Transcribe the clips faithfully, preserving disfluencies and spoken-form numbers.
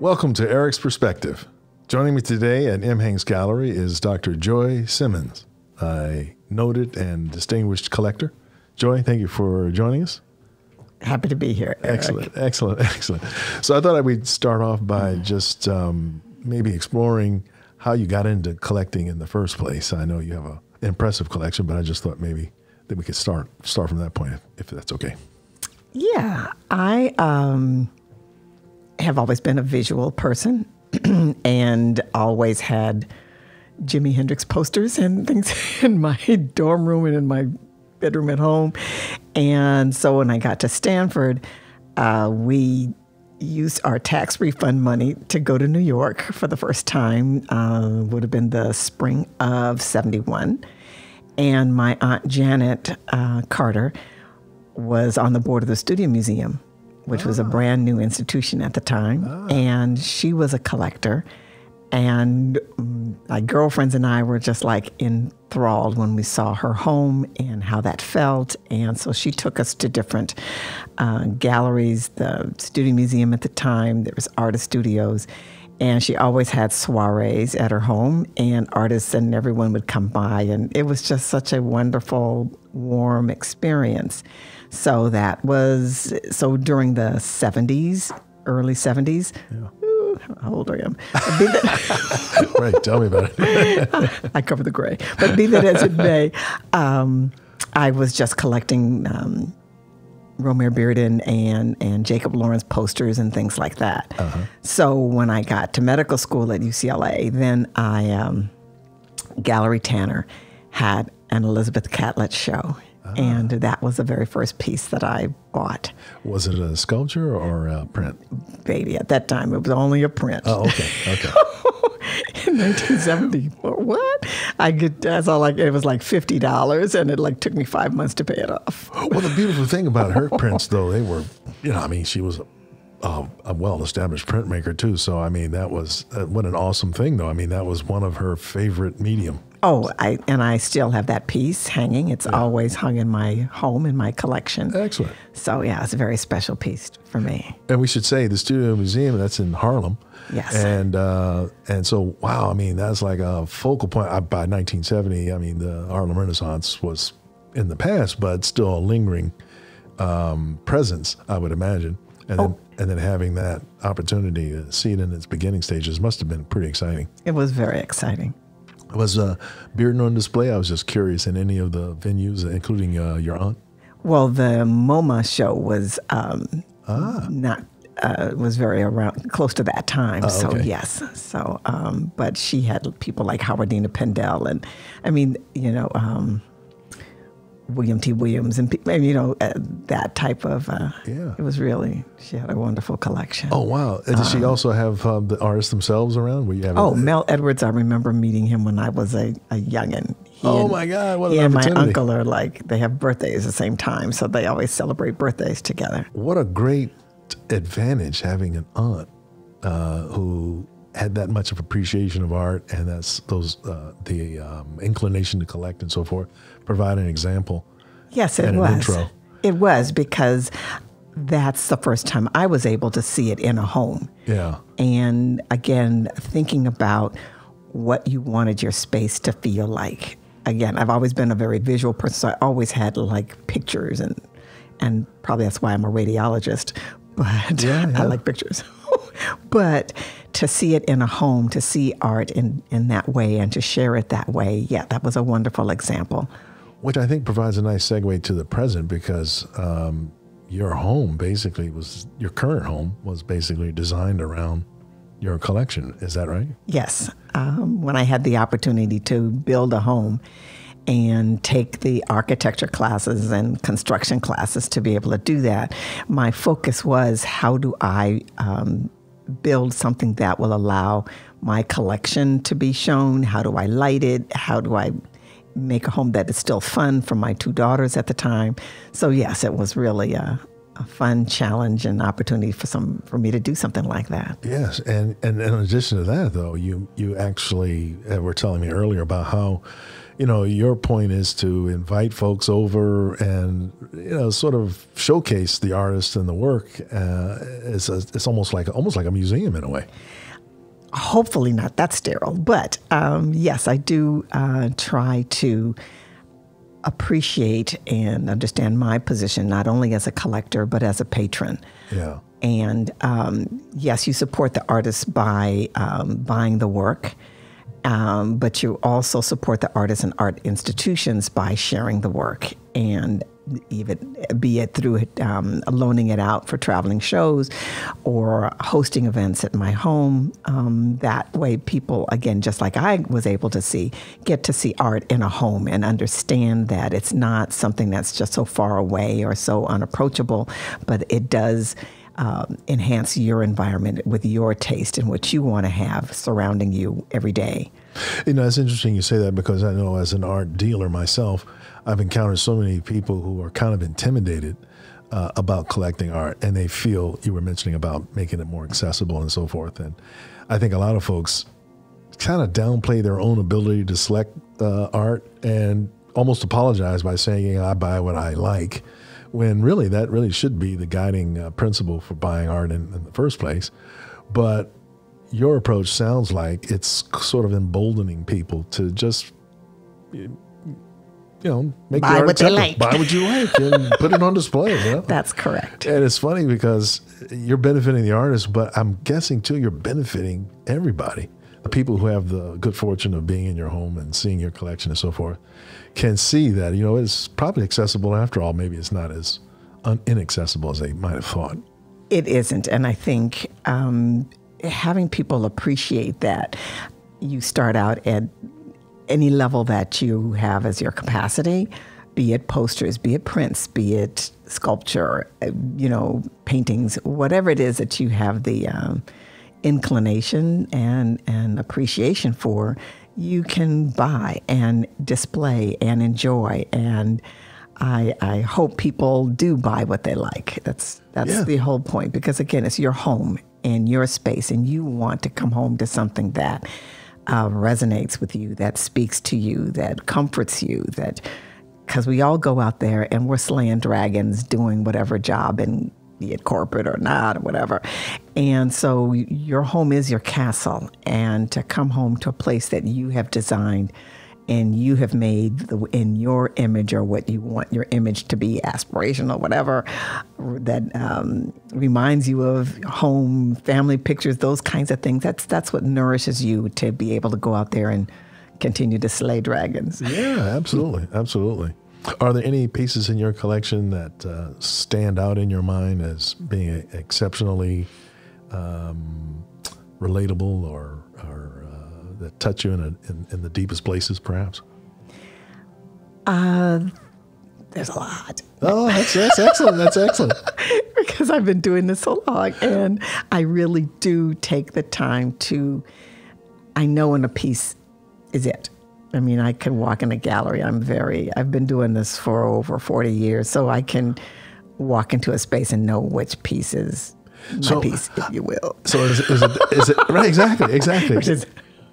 Welcome to Eric's Perspective. Joining me today at M. Hanks Gallery is Doctor Joy Simmons, a noted and distinguished collector. Joy, thank you for joining us. Happy to be here, Eric. Excellent, excellent, excellent. So I thought I would start off by mm-hmm. just um, maybe exploring how you got into collecting in the first place. I know you have an impressive collection, but I just thought maybe that we could start, start from that point, if, if that's okay. Yeah, I... Um have always been a visual person and always had Jimi Hendrix posters and things in my dorm room and in my bedroom at home. And so when I got to Stanford, uh, we used our tax refund money to go to New York for the first time. Uh, would have been the spring of seventy-one. And my Aunt Janet uh, Carter was on the board of the Studio Museum, which oh. was a brand new institution at the time. Oh. And she was a collector. And my girlfriends and I were just like enthralled when we saw her home and how that felt. And so she took us to different uh, galleries, the Studio Museum at the time, there was artist studios. And she always had soirees at her home, and artists and everyone would come by. And it was just such a wonderful, warm experience. So that was, so during the seventies, early seventies, yeah. Ooh, how old I am. Right, tell me about it. I cover the gray. But be that as it may, um, I was just collecting um, Romare Bearden and, and Jacob Lawrence posters and things like that. Uh-huh. So when I got to medical school at U C L A, then I, um, Gallery Tanner had an Elizabeth Catlett show. And that was the very first piece that I bought. Was it a sculpture or a print? Baby, at that time, it was only a print. Oh, okay, okay. In nineteen seventy, what? I get, that's all I, it was like fifty dollars, and it like took me five months to pay it off. Well, the beautiful thing about her prints, though, they were, you know, I mean, she was a, a, a well-established printmaker, too. So, I mean, that was, uh, what an awesome thing, though. I mean, that was one of her favorite medium. Oh, I, and I still have that piece hanging. It's yeah. always hung in my home, in my collection. Excellent. So, yeah, it's a very special piece for me. And we should say the Studio Museum, that's in Harlem. Yes. And uh, and so, wow, I mean, that's like a focal point. I, by nineteen seventy, I mean, the Harlem Renaissance was in the past, but still a lingering um, presence, I would imagine. And oh. then, and then having that opportunity to see it in its beginning stages must have been pretty exciting. It was very exciting. Was uh, Bearden on display? I was just curious, in any of the venues, including uh, your aunt? Well, the MoMA show was um, ah. not uh, was very around close to that time. Uh, so okay. yes, so um, but she had people like Howardena Pendell, and I mean, you know, um, William T. Williams, and, and you know uh, that type of. Uh, yeah, it was really. She had a wonderful collection. Oh wow! And did um, she also have uh, the artists themselves around? Were you having? Oh, a, Mel Edwards. I remember meeting him when I was a, a youngin. He oh and, my God! What an opportunity! He and my uncle are like they have birthdays at the same time, so they always celebrate birthdays together. What a great advantage having an aunt uh, who had that much of appreciation of art and that's those uh, the um, inclination to collect and so forth. Provide an example. Yes, it and was. An intro. It was because that's the first time I was able to see it in a home. Yeah. And again, thinking about what you wanted your space to feel like. Again, I've always been a very visual person, so I always had like pictures, and and probably that's why I'm a radiologist. But yeah, yeah. I like pictures. But to see it in a home, to see art in, in that way and to share it that way, yeah, that was a wonderful example. Which I think provides a nice segue to the present, because um, your home basically was, your current home was basically designed around your collection. Is that right? Yes. Um, when I had the opportunity to build a home and take the architecture classes and construction classes to be able to do that, my focus was how do I um, build something that will allow my collection to be shown? How do I light it? How do I make a home that is still fun for my two daughters at the time? So yes, it was really a, a fun challenge and opportunity for some for me to do something like that. Yes, and, and in addition to that, though, you, you actually were telling me earlier about how you know, your point is to invite folks over and, you know, sort of showcase the artist and the work. Uh, it's a, it's almost like almost like a museum in a way. Hopefully not that sterile, but um, yes, I do uh, try to appreciate and understand my position, not only as a collector, but as a patron. Yeah. And um, yes, you support the artist by um, buying the work, um, but you also support the artists and art institutions by sharing the work, and even be it through um, loaning it out for traveling shows or hosting events at my home. Um, that way people, again, just like I was able to see, get to see art in a home and understand that it's not something that's just so far away or so unapproachable, but it does um, enhance your environment with your taste and what you want to have surrounding you every day. You know, it's interesting you say that, because I know as an art dealer myself, I've encountered so many people who are kind of intimidated uh, about collecting art, and they feel, you were mentioning about making it more accessible and so forth. And I think a lot of folks kind of downplay their own ability to select uh, art and almost apologize by saying, you know, I buy what I like, when really that really should be the guiding uh, principle for buying art in, in the first place. But your approach sounds like it's sort of emboldening people to just, you know, make buy what they like, buy what you like, and put it on display. You know? That's correct. And it's funny because you're benefiting the artist, but I'm guessing too you're benefiting everybody. The people who have the good fortune of being in your home and seeing your collection and so forth can see that, you know, it's probably accessible after all. Maybe it's not as un inaccessible as they might have thought. It isn't, and I think um, having people appreciate that, you start out at any level that you have as your capacity, be it posters, be it prints, be it sculpture, you know, paintings, whatever it is that you have the um, inclination and, and appreciation for, you can buy and display and enjoy. And I, I hope people do buy what they like. That's, that's yeah. the whole point, because again, it's your home and your space, and you want to come home to something that Uh, resonates with you, that speaks to you, that comforts you, that, because we all go out there and we're slaying dragons doing whatever job, and be it corporate or not or whatever. And so your home is your castle, and to come home to a place that you have designed and you have made the, in your image, or what you want your image to be, aspirational, whatever, that um, reminds you of home, family pictures, those kinds of things. That's that's what nourishes you to be able to go out there and continue to slay dragons. Yeah, absolutely, absolutely. Are there any pieces in your collection that uh, stand out in your mind as being exceptionally um, relatable, or, or that touch you in, a, in, in the deepest places, perhaps? Uh, there's a lot. Oh, that's, that's excellent. That's excellent. Because I've been doing this so long, and I really do take the time to, I know when a piece is it. I mean, I can walk in a gallery. I'm very, I've been doing this for over forty years, so I can walk into a space and know which piece is my so, piece, if you will. So is it, is it, is it right, exactly, exactly. Which is,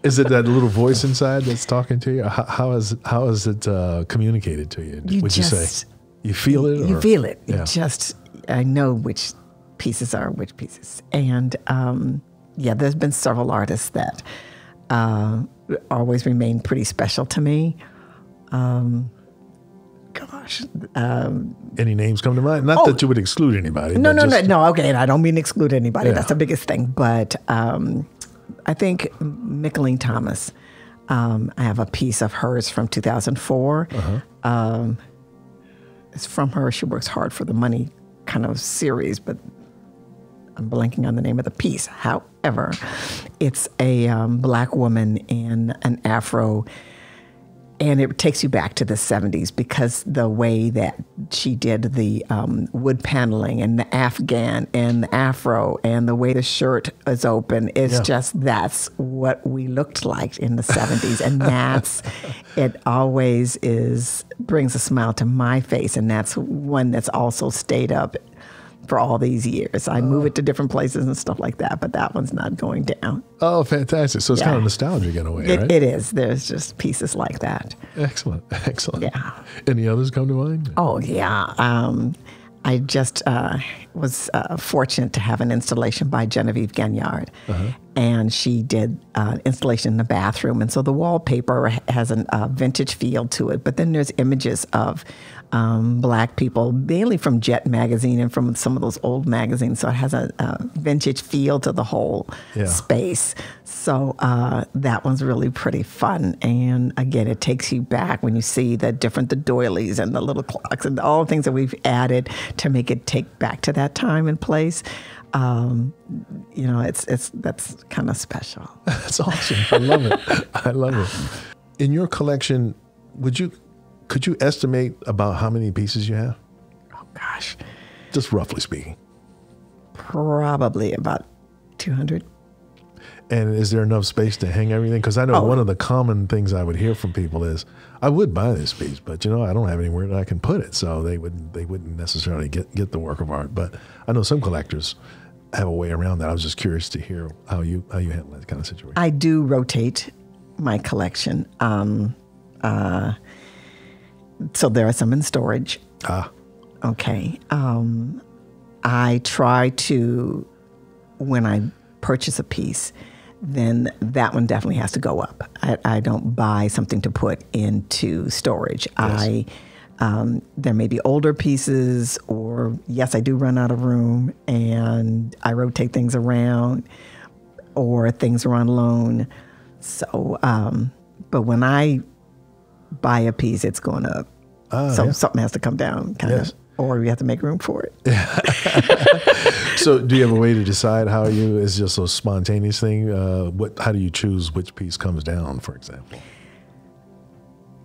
is it that little voice inside that's talking to you? How, how is how is it uh, communicated to you? you would just, you say you feel it? Or? You feel it. Yeah. You just I know which pieces are which pieces, and um, yeah, there's been several artists that uh, always remain pretty special to me. Um, gosh, um, any names come to mind? Not oh, that you would exclude anybody. No, no, just, no, no. Okay, and I don't mean to exclude anybody. Yeah. That's the biggest thing, but. Um, I think Mickalene Thomas. Um, I have a piece of hers from two thousand four. Uh-huh. um, it's from her She Works Hard for the Money kind of series, but I'm blanking on the name of the piece. However, it's a um, black woman in an afro, and it takes you back to the seventies because the way that she did the um, wood paneling and the Afghan and the afro and the way the shirt is open is yeah. just, that's what we looked like in the seventies. And that's, it always is, brings a smile to my face. And that's one that's also stayed up for all these years. I move it to different places and stuff like that, but that one's not going down. Oh, fantastic. So it's yeah. kind of nostalgic in a way, it, right? It is. There's just pieces like that. Excellent. Excellent. Yeah. Any others come to mind? Oh, yeah. Um, I just uh, was uh, fortunate to have an installation by Genevieve Gagnard. Uh-huh. And she did an uh, installation in the bathroom. And so the wallpaper has a uh, vintage feel to it. But then there's images of um, Black people, mainly from Jet Magazine and from some of those old magazines. So it has a, a vintage feel to the whole yeah. space. So uh, that one's really pretty fun. And again, it takes you back when you see the different, the doilies and the little clocks and all the things that we've added to make it take back to that time and place. Um, you know, it's, it's, that's kind of special. That's awesome. I love it. I love it. In your collection, would you, could you estimate about how many pieces you have? Oh gosh. Just roughly speaking. Probably about two hundred. And is there enough space to hang everything? Because I know oh. one of the common things I would hear from people is, I would buy this piece, but you know, I don't have anywhere that I can put it. So they wouldn't, they wouldn't necessarily get, get the work of art. But I know some collectors have a way around that. I was just curious to hear how you, how you handle that kind of situation. I do rotate my collection. Um, uh, so there are some in storage. Ah. Okay. Um, I try to, when I purchase a piece, then that one definitely has to go up. I, I don't buy something to put into storage. Yes. I um, there may be older pieces, or yes, I do run out of room, and I rotate things around, or things are on loan. So, um, but when I buy a piece, it's going up. Uh, so yeah. something has to come down, kind yes. of, or we have to make room for it. So do you have a way to decide how you, it's just a spontaneous thing? Uh, what, how do you choose which piece comes down, for example?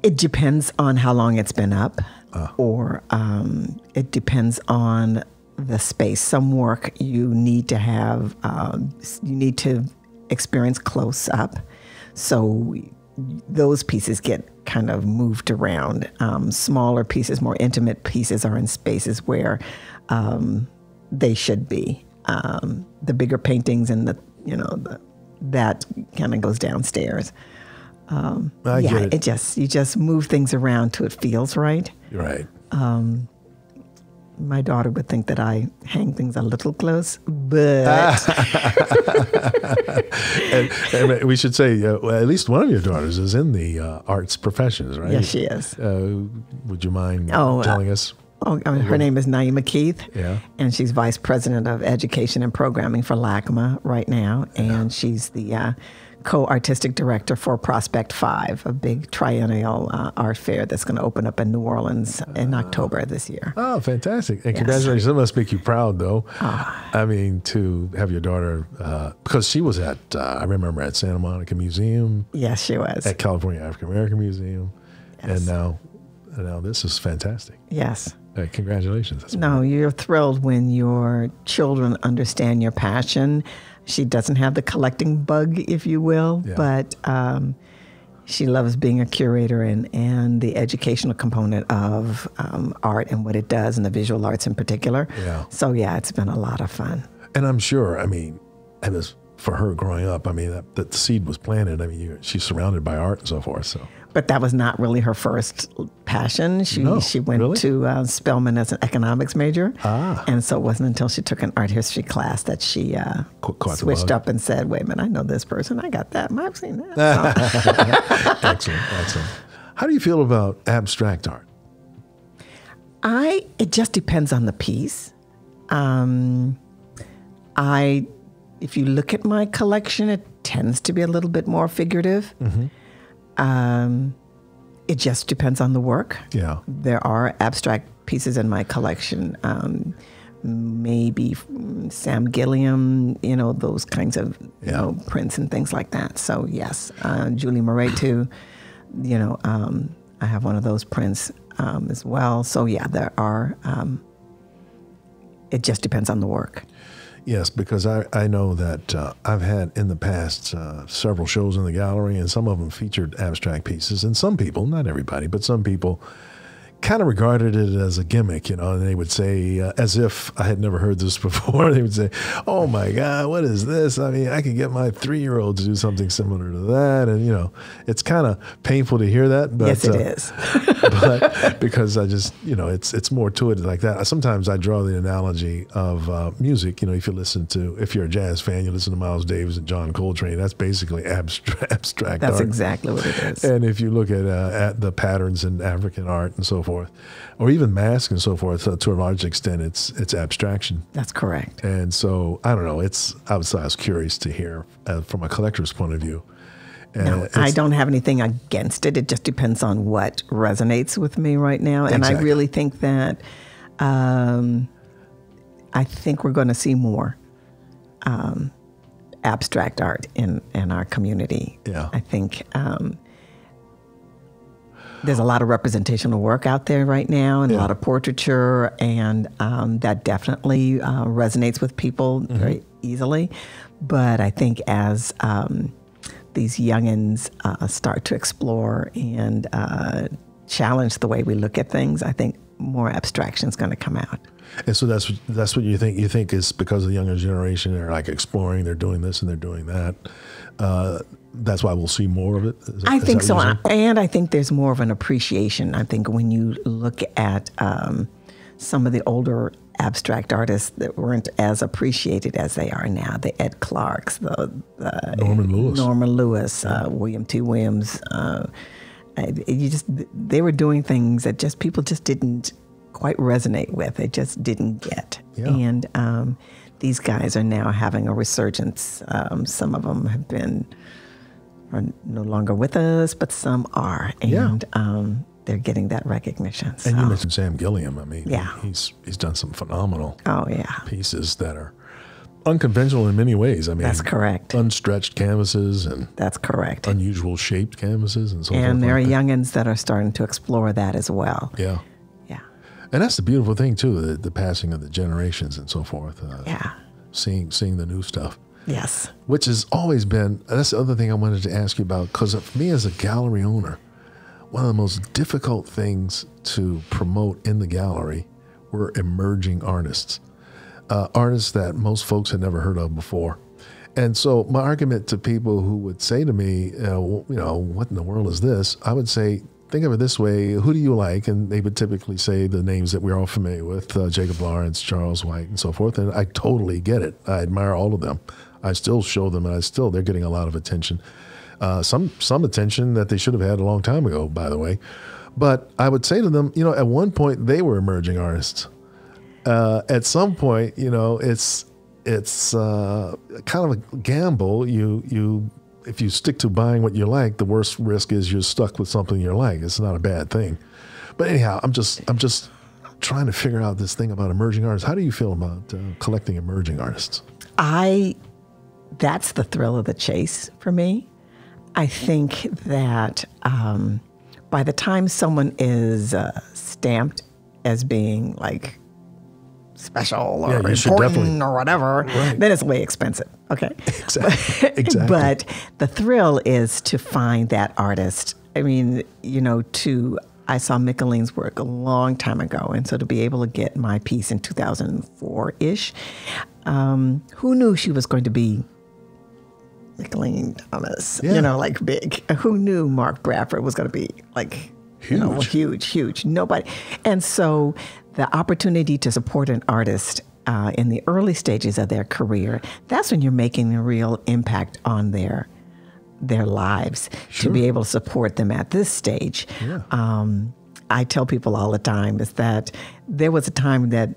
It depends on how long it's been up, uh. or um, it depends on the space. Some work you need to have, um, you need to experience close up. So those pieces get kind of moved around. Um, smaller pieces, more intimate pieces are in spaces where um, they should be. Um, the bigger paintings and the, you know, the, that kind of goes downstairs. Um, I yeah, get it. it just, you just move things around till it feels right. Right. Um, my daughter would think that I hang things a little close, but. and, and we should say, uh, well, at least one of your daughters is in the uh, arts professions, right? Yes, she is. Uh, would you mind oh, telling uh, us? Oh, I mean, her name is Naima Keith, yeah. and she's Vice President of Education and Programming for LACMA right now, and yeah. she's the uh, co-artistic director for Prospect Five, a big triennial uh, art fair that's going to open up in New Orleans uh, in October this year. Oh, fantastic. And yes. congratulations. That must make you proud, though. Oh. I mean, to have your daughter, uh, because she was at, uh, I remember, at Santa Monica Museum. Yes, she was. At California African American Museum, yes. and now... Now, this is fantastic. Yes. Uh, congratulations. That's no, wonderful. You're thrilled when your children understand your passion. She doesn't have the collecting bug, if you will, yeah. but um, she loves being a curator and, and the educational component of um, art and what it does, and the visual arts in particular. Yeah. So, yeah, it's been a lot of fun. And I'm sure, I mean, it was for her growing up, I mean, that, that seed was planted. I mean, you, she's surrounded by art and so forth, so. But that was not really her first passion. She no, she went really? to uh, Spelman as an economics major. Ah. And so it wasn't until she took an art history class that she uh, Qu switched up and said, wait a minute, I know this person. I got that. I've seen that. So. Excellent. Excellent. How do you feel about abstract art? I It just depends on the piece. Um, I If you look at my collection, it tends to be a little bit more figurative. Mm-hmm. Um, it just depends on the work. Yeah. There are abstract pieces in my collection. Um, maybe Sam Gilliam, you know, those kinds of yeah. you know, prints and things like that. So yes, uh, Julie Murray too, you know, um, I have one of those prints um, as well. So yeah, there are, um, it just depends on the work. Yes, because I, I know that uh, I've had in the past uh, several shows in the gallery, and some of them featured abstract pieces. And some people, not everybody, but some people kind of regarded it as a gimmick, you know, and they would say, uh, as if I had never heard this before, they would say, oh my God, what is this? I mean, I could get my three-year-old to do something similar to that. And, you know, it's kind of painful to hear that. But, yes, it uh, is. But because I just, you know, it's it's more to it like that. Sometimes I draw the analogy of uh, music. You know, if you listen to, if you're a jazz fan, you listen to Miles Davis and John Coltrane. That's basically abstract, abstract That's art. Exactly what it is. And if you look at, uh, at the patterns in African art and so forth, Forth, or even masks and so forth, uh, to a large extent, it's it's abstraction. That's correct. And so I don't know. It's I was, I was curious to hear uh, from a collector's point of view. And no, I don't have anything against it. It just depends on what resonates with me right now. And exactly. I really think that um, I think we're going to see more um, abstract art in in our community. Yeah, I think. Um, There's a lot of representational work out there right now, and yeah. a lot of portraiture, and um, that definitely uh, resonates with people mm-hmm. very easily. But I think as um, these youngins uh, start to explore and uh, challenge the way we look at things, I think more abstraction is going to come out. And so that's that's what you think you think is because of the younger generation. They're like exploring, they're doing this and they're doing that. Uh, that's why we'll see more of it. Is that, I think so, and I think there's more of an appreciation. I think when you look at um, some of the older abstract artists that weren't as appreciated as they are now, the Ed Clarks, the, the Norman Lewis, Norman Lewis, yeah. uh, William T. Williams. Uh, you just they were doing things that just people just didn't quite resonate with. They just didn't get, yeah. and um, these guys are now having a resurgence. Um, some of them have been. Are no longer with us, but some are, and yeah. um, they're getting that recognition. So. And you mentioned Sam Gilliam. I mean, yeah. he's he's done some phenomenal oh, yeah. pieces that are unconventional in many ways. I mean, that's correct. Unstretched canvases and that's correct. Unusual shaped canvases and so forth. And there are youngins that are starting to explore that as well. Yeah, yeah. And that's the beautiful thing too, the, the passing of the generations and so forth. Uh, yeah, seeing seeing the new stuff. Yes. Which has always been, that's the other thing I wanted to ask you about, because for me as a gallery owner, one of the most difficult things to promote in the gallery were emerging artists, uh, artists that most folks had never heard of before. And so my argument to people who would say to me, uh, you know, what in the world is this? I would say, think of it this way, who do you like? And they would typically say the names that we're all familiar with, uh, Jacob Lawrence, Charles White, and so forth. And I totally get it. I admire all of them. I still show them, and I still they're getting a lot of attention, uh, some some attention that they should have had a long time ago, by the way. But I would say to them, you know, at one point they were emerging artists. Uh, at some point, you know, it's it's uh, kind of a gamble. You you if you stick to buying what you like, the worst risk is you're stuck with something you like. It's not a bad thing. But anyhow, I'm just I'm just trying to figure out this thing about emerging artists. How do you feel about uh, collecting emerging artists? I. That's the thrill of the chase for me. I think that um, by the time someone is uh, stamped as being like special or yeah, important or whatever, right. then it's way expensive. Okay. Exactly. But, exactly. But the thrill is to find that artist. I mean, you know, to I saw Mickalene's work a long time ago, and so to be able to get my piece in two thousand four-ish, um, who knew she was going to be Mickalene Thomas, yeah. you know, like big. Who knew Mark Bradford was going to be like, huge. You know, huge, huge, nobody. And so the opportunity to support an artist uh, in the early stages of their career, that's when you're making a real impact on their their lives, sure. to be able to support them at this stage. Yeah. Um, I tell people all the time is that there was a time that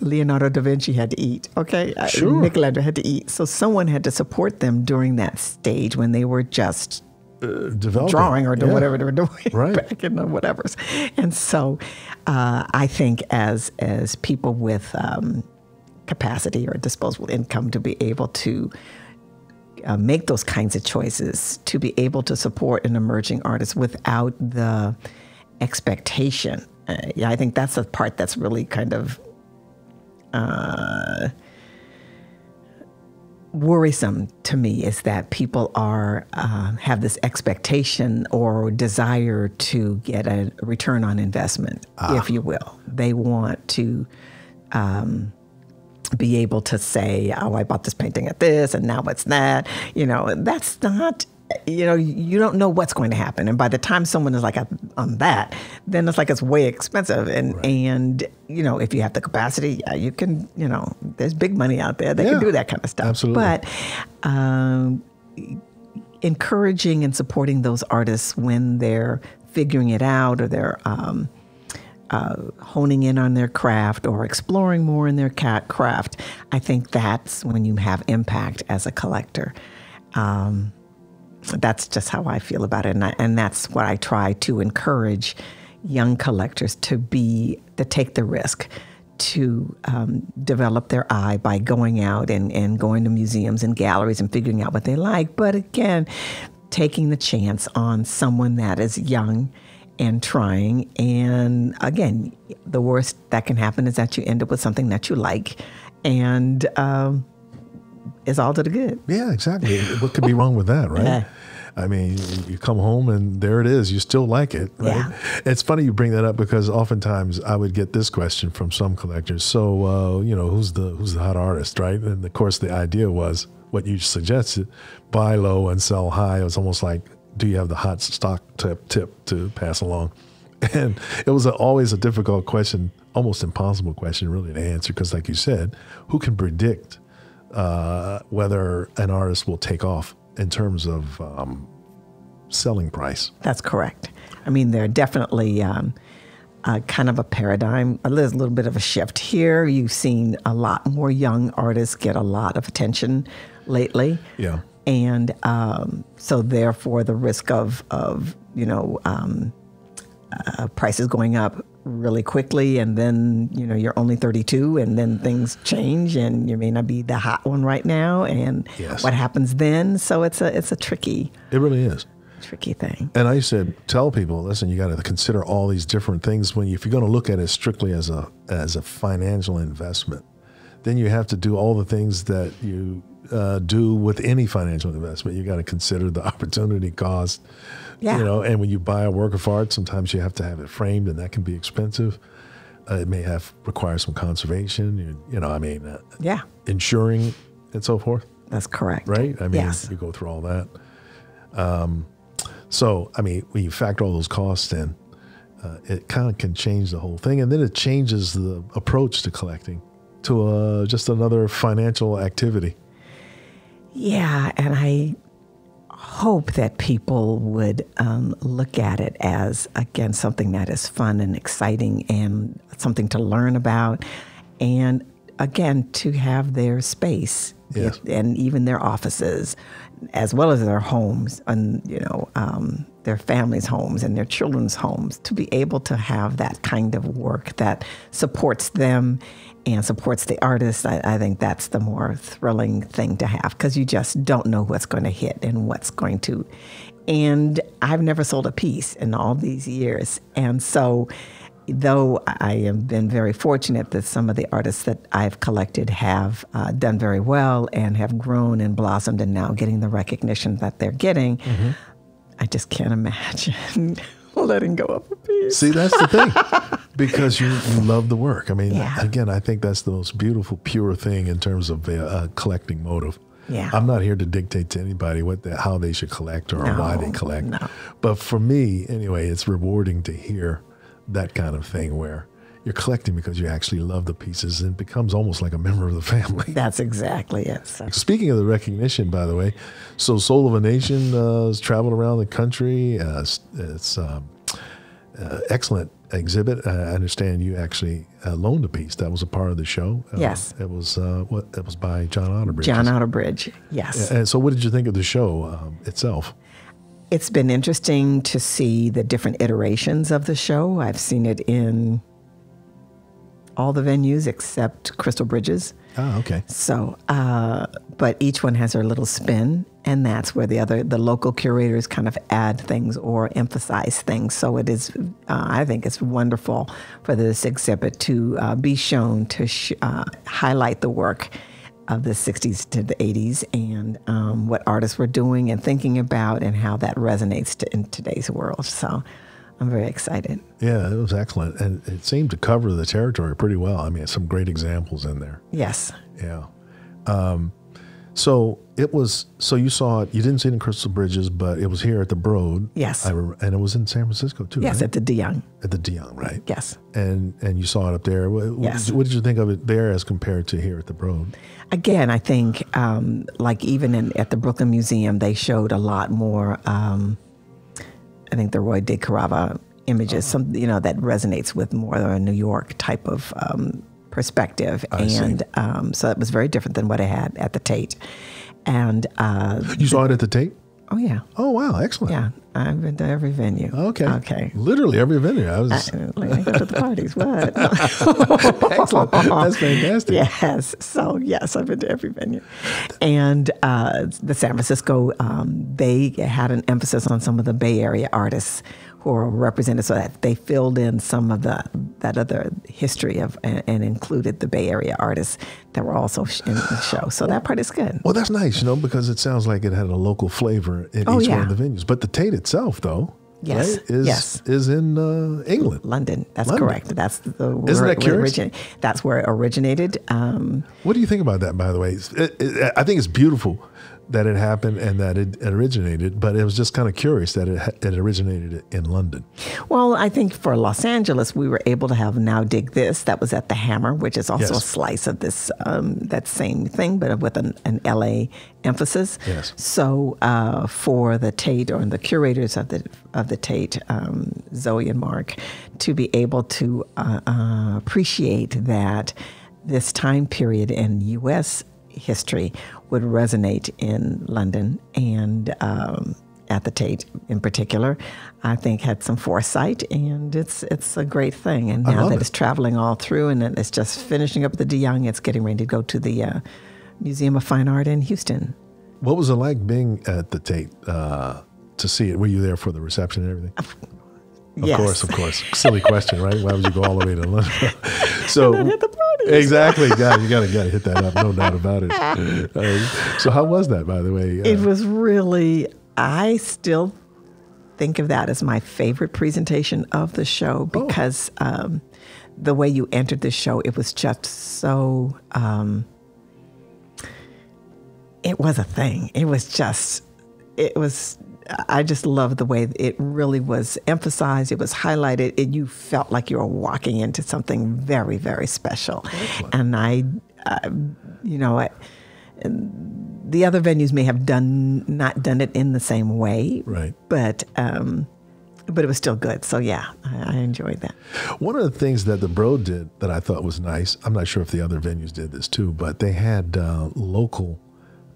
Leonardo da Vinci had to eat, okay? Sure. Michelangelo had to eat. So someone had to support them during that stage when they were just uh, drawing or doing yeah. whatever they were doing right. back in the whatevers. And so uh, I think as, as people with um, capacity or disposable income to be able to uh, make those kinds of choices, to be able to support an emerging artist without the expectation. Uh, yeah, I think that's the part that's really kind of Uh, worrisome to me is that people are uh, have this expectation or desire to get a return on investment, ah. if you will. They want to um, be able to say, oh, I bought this painting at this, and now it's that. You know, that's not... You know, you don't know what's going to happen. And by the time someone is like, on that, then it's like it's way expensive. And, right. and you know, if you have the capacity, yeah, you can, you know, there's big money out there. They yeah, can do that kind of stuff. Absolutely. But um, encouraging and supporting those artists when they're figuring it out or they're um, uh, honing in on their craft or exploring more in their craft, I think that's when you have impact as a collector. Um That's just how I feel about it. And, I, and that's what I try to encourage young collectors to be, to take the risk, to um, develop their eye by going out and, and going to museums and galleries and figuring out what they like. But again, taking the chance on someone that is young and trying. And again, the worst that can happen is that you end up with something that you like. And, um, it's all to the good. Yeah, exactly. What could be wrong with that, right? Yeah. I mean, you come home and there it is. You still like it, right? Yeah. It's funny you bring that up because oftentimes I would get this question from some collectors. So, uh, you know, who's the who's the hot artist, right? And of course, the idea was what you suggested: buy low and sell high. It was almost like, do you have the hot stock tip tip to pass along? And it was a, always a difficult question, almost impossible question, really, to answer because, like you said, who can predict Uh, whether an artist will take off in terms of um, selling price? That's correct. I mean, there are definitely um, uh, kind of a paradigm. There's a little bit of a shift here. You've seen a lot more young artists get a lot of attention lately. Yeah. And um, so therefore the risk of, of you know, um, uh, prices going up really quickly, and then you know you're only thirty-two, and then things change, and you may not be the hot one right now. And yes. what happens then? So it's a it's a tricky. It really is tricky thing. And I said, tell people, listen, you got to consider all these different things when you, if you're going to look at it strictly as a as a financial investment, then you have to do all the things that you uh, do with any financial investment. You got to consider the opportunity cost. Yeah. You know, and when you buy a work of art, sometimes you have to have it framed, and that can be expensive. Uh, it may have require some conservation. You, you know, I mean, uh, yeah, insuring and so forth. That's correct, right? I mean, yes. you go through all that. Um, so, I mean, when you factor all those costs in, uh, it kind of can change the whole thing, and then it changes the approach to collecting to uh, just another financial activity. Yeah, and I. hope that people would um, look at it as, again, something that is fun and exciting and something to learn about. And again, to have their space yes. if, and even their offices, as well as their homes and, you know, um, their families' homes and their children's homes, to be able to have that kind of work that supports them and supports the artist. I, I think that's the more thrilling thing to have, because you just don't know what's going to hit and what's going to. And I've never sold a piece in all these years. And so though I have been very fortunate that some of the artists that I've collected have uh, done very well and have grown and blossomed and now getting the recognition that they're getting, mm-hmm. I just can't imagine letting go of a piece. See, that's the thing. Because you, you love the work. I mean, yeah. again, I think that's the most beautiful, pure thing in terms of a uh, collecting motive. Yeah. I'm not here to dictate to anybody what the, how they should collect or no, why they collect. No. But for me, anyway, it's rewarding to hear that kind of thing where you're collecting because you actually love the pieces and it becomes almost like a member of the family. That's exactly it. So. Speaking of the recognition, by the way, so Soul of a Nation uh, has traveled around the country. Uh, it's um, uh, excellent. Exhibit. I understand you actually uh, loaned a piece that was a part of the show. Uh, yes, it was. Uh, what it was by John Outterbridge. John Outterbridge. Yes. And so, what did you think of the show um, itself? It's been interesting to see the different iterations of the show. I've seen it in all the venues except Crystal Bridges. Oh, okay. So, uh, but each one has their little spin, and that's where the other, the local curators kind of add things or emphasize things. So it is, uh, I think it's wonderful for this exhibit to uh, be shown, to sh uh, highlight the work of the sixties to the eighties, and um, what artists were doing and thinking about and how that resonates to, in today's world. So I'm very excited. Yeah, it was excellent. And it seemed to cover the territory pretty well. I mean, some great examples in there. Yes. Yeah. Um, so it was, so you saw it, you didn't see it in Crystal Bridges, but it was here at the Broad. Yes. I remember, and it was in San Francisco too, yes, right? At the De Young. At the De Young, right? Yes. And and you saw it up there. What, yes. What did you think of it there as compared to here at the Broad? Again, I think um, like even in, at the Brooklyn Museum, they showed a lot more, um, I think the Roy de Carava images, oh. some, you know, that resonates with more of a New York type of um, perspective. I and um, so it was very different than what I had at the Tate. And uh, you saw it at the Tate? Oh, yeah. Oh, wow. Excellent. Yeah. I've been to every venue. Okay. Okay. Literally every venue. I was I, like, I go to the parties. What? Excellent. That's fantastic. Yes. So, yes, I've been to every venue. And uh, the San Francisco, um, they had an emphasis on some of the Bay Area artists who are represented, so that they filled in some of the that other history of and, and included the Bay Area artists that were also in the show. So that part is good. Well, that's nice, you know, because it sounds like it had a local flavor in oh, each yeah. one of the venues. But the Tate itself, though, yes, right, is yes. is in uh, England, London. That's London. Correct. That's the where, isn't that curious? Origin, that's where it originated. Um, what do you think about that? By the way, it, it, I think it's beautiful that it happened and that it originated, but it was just kind of curious that it, it originated in London. Well, I think for Los Angeles, we were able to have Now Dig This, that was at the Hammer, which is also yes. a slice of this, um, that same thing, but with an, an L A emphasis. Yes. So uh, for the Tate, or the curators of the of the Tate, um, Zoe and Mark, to be able to uh, uh, appreciate that this time period in U S history would resonate in London, and um, at the Tate in particular, I think had some foresight, and it's it's a great thing. And now that it. it's traveling all through, and it's just finishing up the De Young, it's getting ready to go to the uh, Museum of Fine Art in Houston. What was it like being at the Tate uh, to see it? Were you there for the reception and everything? Of yes. course, of course. Silly question, right? Why would you go all the way to London? So and hit the parties. Exactly, God, you gotta gotta hit that up, no doubt about it. Uh, so how was that, by the way? Uh, it was really. I still think of that as my favorite presentation of the show because oh. um, the way you entered the show, it was just so. Um, it was a thing. It was just. It was. I just love the way it really was emphasized. It was highlighted. It, you felt like you were walking into something very, very special. Excellent. And I, uh, you know, I, the other venues may have done not done it in the same way, right? But um, but it was still good. So yeah, I, I enjoyed that. One of the things that the Broad did that I thought was nice. I'm not sure if the other venues did this too, but they had uh, local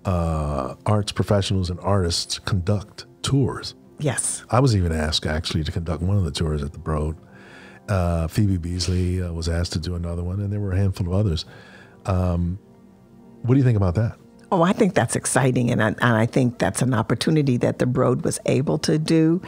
uh, arts professionals and artists conduct tours. Yes. I was even asked actually to conduct one of the tours at the Broad. Uh, Phoebe Beasley uh, was asked to do another one, and there were a handful of others. Um, what do you think about that? Oh, I think that's exciting, and I, and I think that's an opportunity that the Broad was able to do,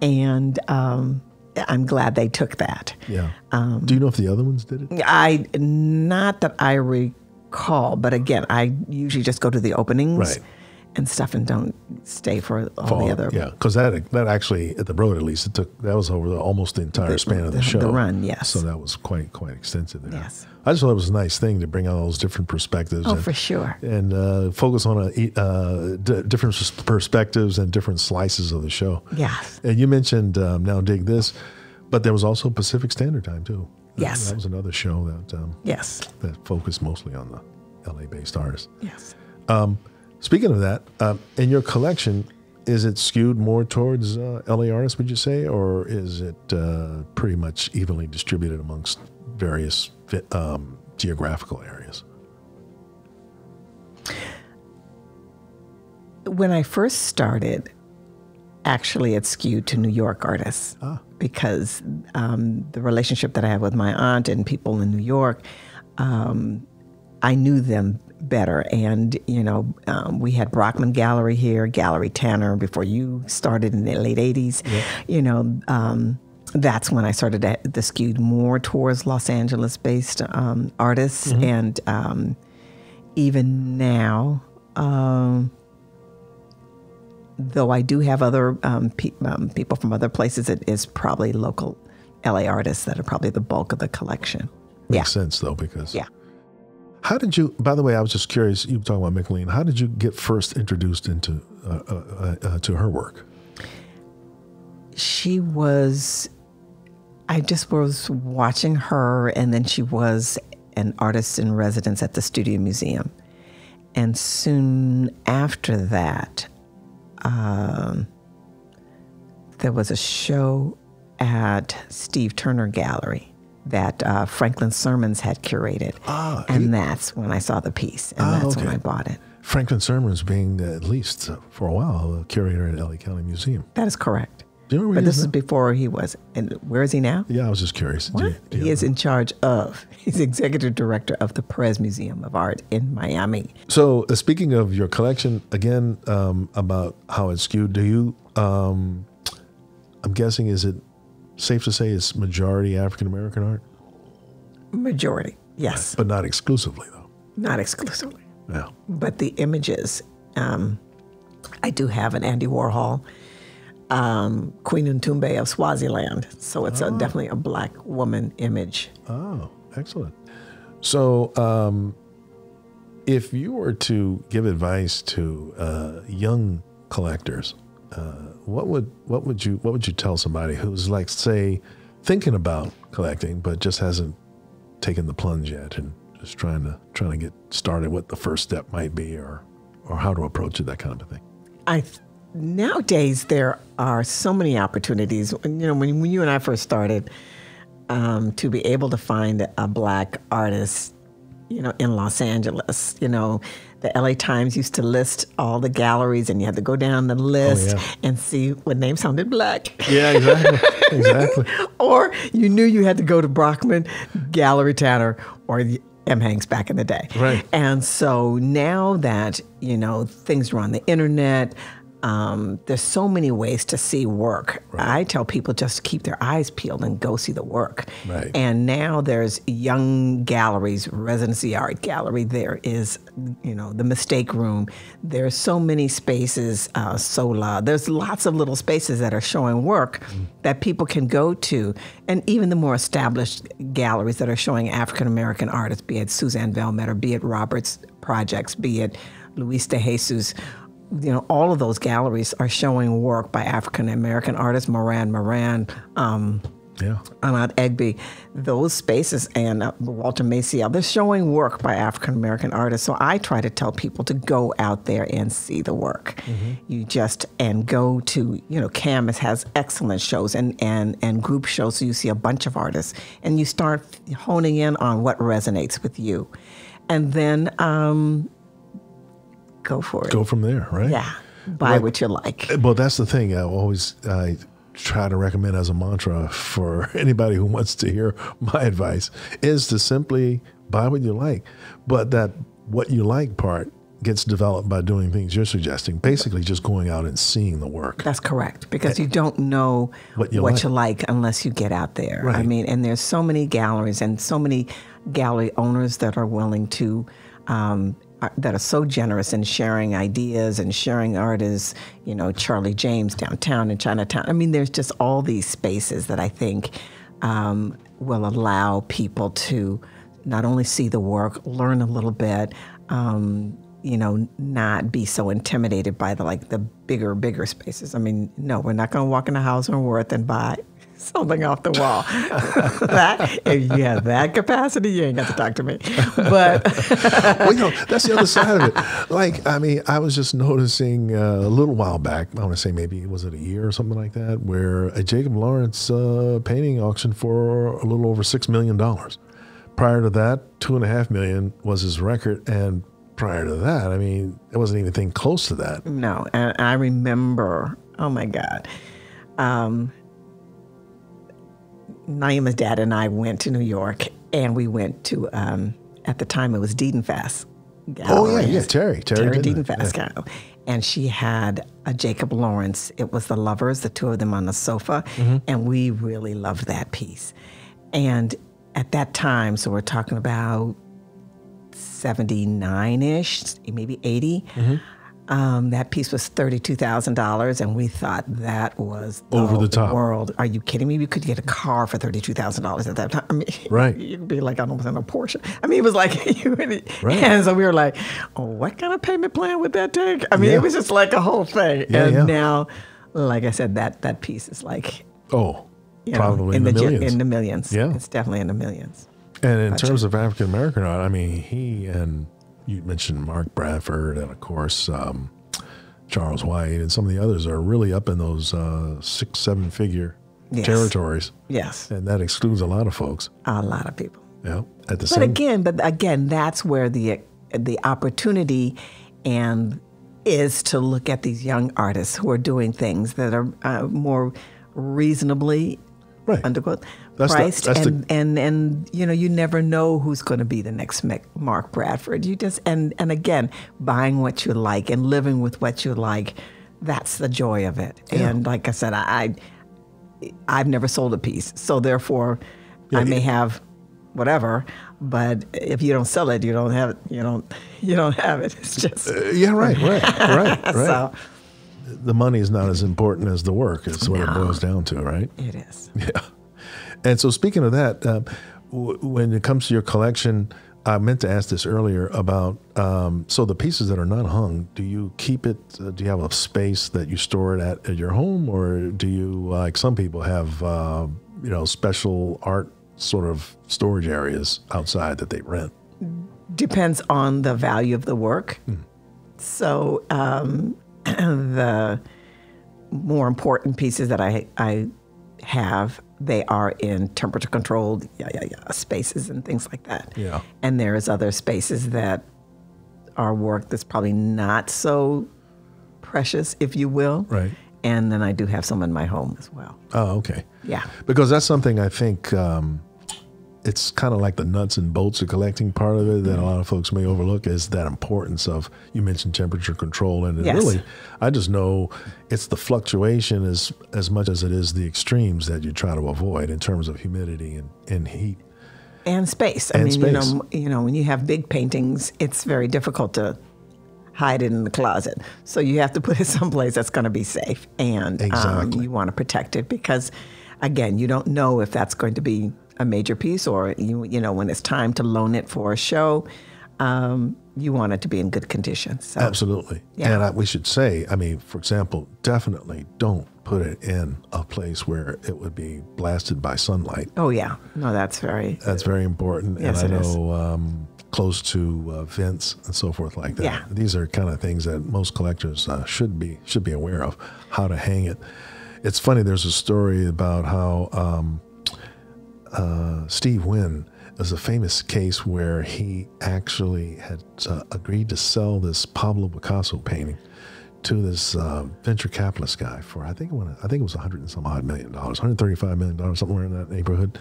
and um, I'm glad they took that. Yeah. Um, do you know if the other ones did it? I not that I recall, but again, I usually just go to the openings. Right. And stuff, and don't stay for all Fall, the other. Yeah, because that that actually at the Broad at least it took that was over the, almost the entire the, span of the, the show. The run, yes. So that was quite quite extensive there. Yes, I just thought it was a nice thing to bring all those different perspectives. Oh, and, for sure. And uh, focus on a uh, d different perspectives and different slices of the show. Yes. And you mentioned um, Now Dig This, but there was also Pacific Standard Time too. Yes. That, that was another show that um, yes that focused mostly on the L A-based artists. Yes. Um, Speaking of that, um, in your collection, is it skewed more towards uh, L A artists, would you say, or is it uh, pretty much evenly distributed amongst various um, geographical areas? When I first started, actually it skewed to New York artists ah. because um, the relationship that I have with my aunt and people in New York, um, I knew them better. And, you know, um, we had Brockman Gallery here, Gallery Tanner before you started in the late eighties. Yeah. You know, um, that's when I started to, to skewed more towards Los Angeles based um, artists. Mm-hmm. And, um, even now, um, though I do have other um, pe um, people from other places. It is probably local L A artists that are probably the bulk of the collection. Makes yeah. sense, though, because... Yeah. How did you, by the way, I was just curious, you were talking about Mickalene, how did you get first introduced into uh, uh, uh, to her work? She was, I just was watching her, and then she was an artist in residence at the Studio Museum. And soon after that, um, there was a show at Steve Turner Gallery that uh, Franklin Sermons had curated. Ah, and he, that's when I saw the piece, and ah, that's okay. when I bought it. Franklin Sermons being, uh, at least uh, for a while, a curator at L A County Museum. That is correct. Do you remember but this is before he was. And where is he now? Yeah, I was just curious. What? Do you, do you he is that? in charge of, he's executive director of the Perez Museum of Art in Miami. So uh, speaking of your collection, again, um, about how it's skewed, do you, um, I'm guessing, is it safe to say it's majority African-American art? Majority, yes. But not exclusively, though. Not exclusively. Yeah. But the images, um, I do have an Andy Warhol, um, Queen Ntumbe of Swaziland. So it's oh. a, definitely a black woman image. Oh, excellent. So um, if you were to give advice to uh, young collectors, Uh, what would what would you what would you tell somebody who's, like, say, thinking about collecting but just hasn't taken the plunge yet and just trying to trying to get started? What the first step might be, or or how to approach it, that kind of thing. I nowadays there are so many opportunities. You know, when when you and I first started, um, to be able to find a black artist, you know, in Los Angeles, you know. The L A Times used to list all the galleries, and you had to go down the list oh, yeah. and see what name sounded black. Yeah, exactly. exactly. Or you knew you had to go to Brockman, Gallery Tanner, or M. Hanks back in the day. Right. And so now that, you know, things are on the internet, um, there's so many ways to see work. Right. I tell people just keep their eyes peeled and go see the work. Right. And now there's young galleries, residency art gallery. There is, you know, the Mistake Room. There are so many spaces, uh, Sola. There's lots of little spaces that are showing work mm. that people can go to. And even the more established galleries that are showing African-American artists, be it Suzanne Velmeter, be it Roberts Projects, be it Luis de Jesus, you know, all of those galleries are showing work by African-American artists, Moran Moran, um, yeah. Ahmad Egbe, those spaces, and uh, Walter Maciel, they're showing work by African-American artists. So I try to tell people to go out there and see the work. Mm-hmm. You just, and go to, you know, Camus has excellent shows and, and, and group shows, so you see a bunch of artists, and you start honing in on what resonates with you. And then... Um, Go for it. Go from there, right? Yeah. Buy like, what you like. Well, that's the thing. I always I try to recommend as a mantra for anybody who wants to hear my advice is to simply buy what you like. But that what you like part gets developed by doing things you're suggesting, basically just going out and seeing the work. That's correct, because and you don't know what, you, what like. you like unless you get out there. Right. I mean, and there's so many galleries and so many gallery owners that are willing to... Um, that are so generous in sharing ideas and sharing artists, you know, Charlie James downtown in Chinatown. I mean, there's just all these spaces that I think um, will allow people to not only see the work, learn a little bit, um, you know, not be so intimidated by the, like, the bigger, bigger spaces. I mean, no, we're not going to walk in a house on Worth and buy something off the wall. That, if you have that capacity, you ain't got to talk to me. But well, you know, that's the other side of it. Like, I mean, I was just noticing uh, a little while back, I want to say maybe, was it a year or something like that, where a Jacob Lawrence uh, painting auction for a little over six million dollars. Prior to that, two and a half million was his record. And prior to that, I mean, it wasn't even anything close to that. No, and I remember, oh my God. Um, Naima's dad and I went to New York, and we went to, um, at the time it was Dedenfass Gallery. Oh, yeah, yeah, Terry. Terry, Terry Dedenfass yeah. Gallery. And she had a Jacob Lawrence. It was The Lovers, the two of them on the sofa, mm-hmm. and we really loved that piece. And at that time, so we're talking about seventy-nine-ish, maybe eighty. Mm-hmm. Um, that piece was thirty-two thousand dollars, and we thought that was the over the top world. Are you kidding me? You could get a car for thirty-two thousand dollars at that time. I mean, right. You'd be like, I don't know, a Porsche. I mean, it was like, you really, right. And so we were like, oh, what kind of payment plan would that take? I mean, yeah. It was just like a whole thing. Yeah, and yeah. Now, like I said, that that piece is like, oh, probably know, in, in the, the millions. In the millions. Yeah. It's definitely in the millions. And in Not terms sure. of African American art, I mean, he and... You mentioned Mark Bradford and, of course, um, Charles White and some of the others are really up in those uh, six, seven-figure yes. territories. Yes. And that excludes a lot of folks. A lot of people. Yeah. At the but same again, But again, that's where the, the opportunity and is to look at these young artists who are doing things that are uh, more reasonably right. Underquote, that's priced, the, that's and, the, and, and, you know, you never know who's going to be the next Mark Bradford. You just, and, and again, buying what you like and living with what you like, that's the joy of it. Yeah. And like I said, I, I, I've never sold a piece, so therefore yeah, I may it, have whatever, but if you don't sell it, you don't have it, you don't, you don't have it. It's just. Uh, yeah, right, right, right, right. So, the money is not as important as the work. It's what no. it boils down to, right? It is. Yeah. And so speaking of that, uh, w when it comes to your collection, I meant to ask this earlier about, um, so the pieces that are not hung, do you keep it, uh, do you have a space that you store it at, at your home? Or do you, like some people have, uh, you know, special art sort of storage areas outside that they rent? Depends on the value of the work. Mm. So, um, the more important pieces that I, I have, they are in temperature-controlled yeah, yeah, yeah, spaces and things like that. Yeah. And there is other spaces that are work that's probably not so precious, if you will. Right. And then I do have some in my home as well. Oh, okay. Yeah. Because that's something I think um, it's kind of like the nuts and bolts of collecting part of it that a lot of folks may overlook is that importance of, you mentioned temperature control, and it yes. really, I just know it's the fluctuation as, as much as it is the extremes that you try to avoid in terms of humidity and, and heat. And space. I and mean, space. You know, you know, when you have big paintings, it's very difficult to hide it in the closet. So you have to put it someplace that's going to be safe. And exactly. um, you want to protect it because, again, you don't know if that's going to be a major piece, or you you know, when it's time to loan it for a show, um, you want it to be in good condition. So, absolutely, yeah. And I, we should say, I mean, for example, definitely don't put it in a place where it would be blasted by sunlight. Oh yeah, no, that's very that's very important. Yes, and I it know is. Um, close to uh, vents and so forth like that. Yeah. These are kind of things that most collectors uh, should be should be aware of how to hang it. It's funny. There's a story about how. Um, Uh, Steve Wynn is a famous case where he actually had uh, agreed to sell this Pablo Picasso painting to this uh, venture capitalist guy for I think it went, I think it was a hundred and some odd million dollars, hundred thirty-five million dollars, somewhere in that neighborhood.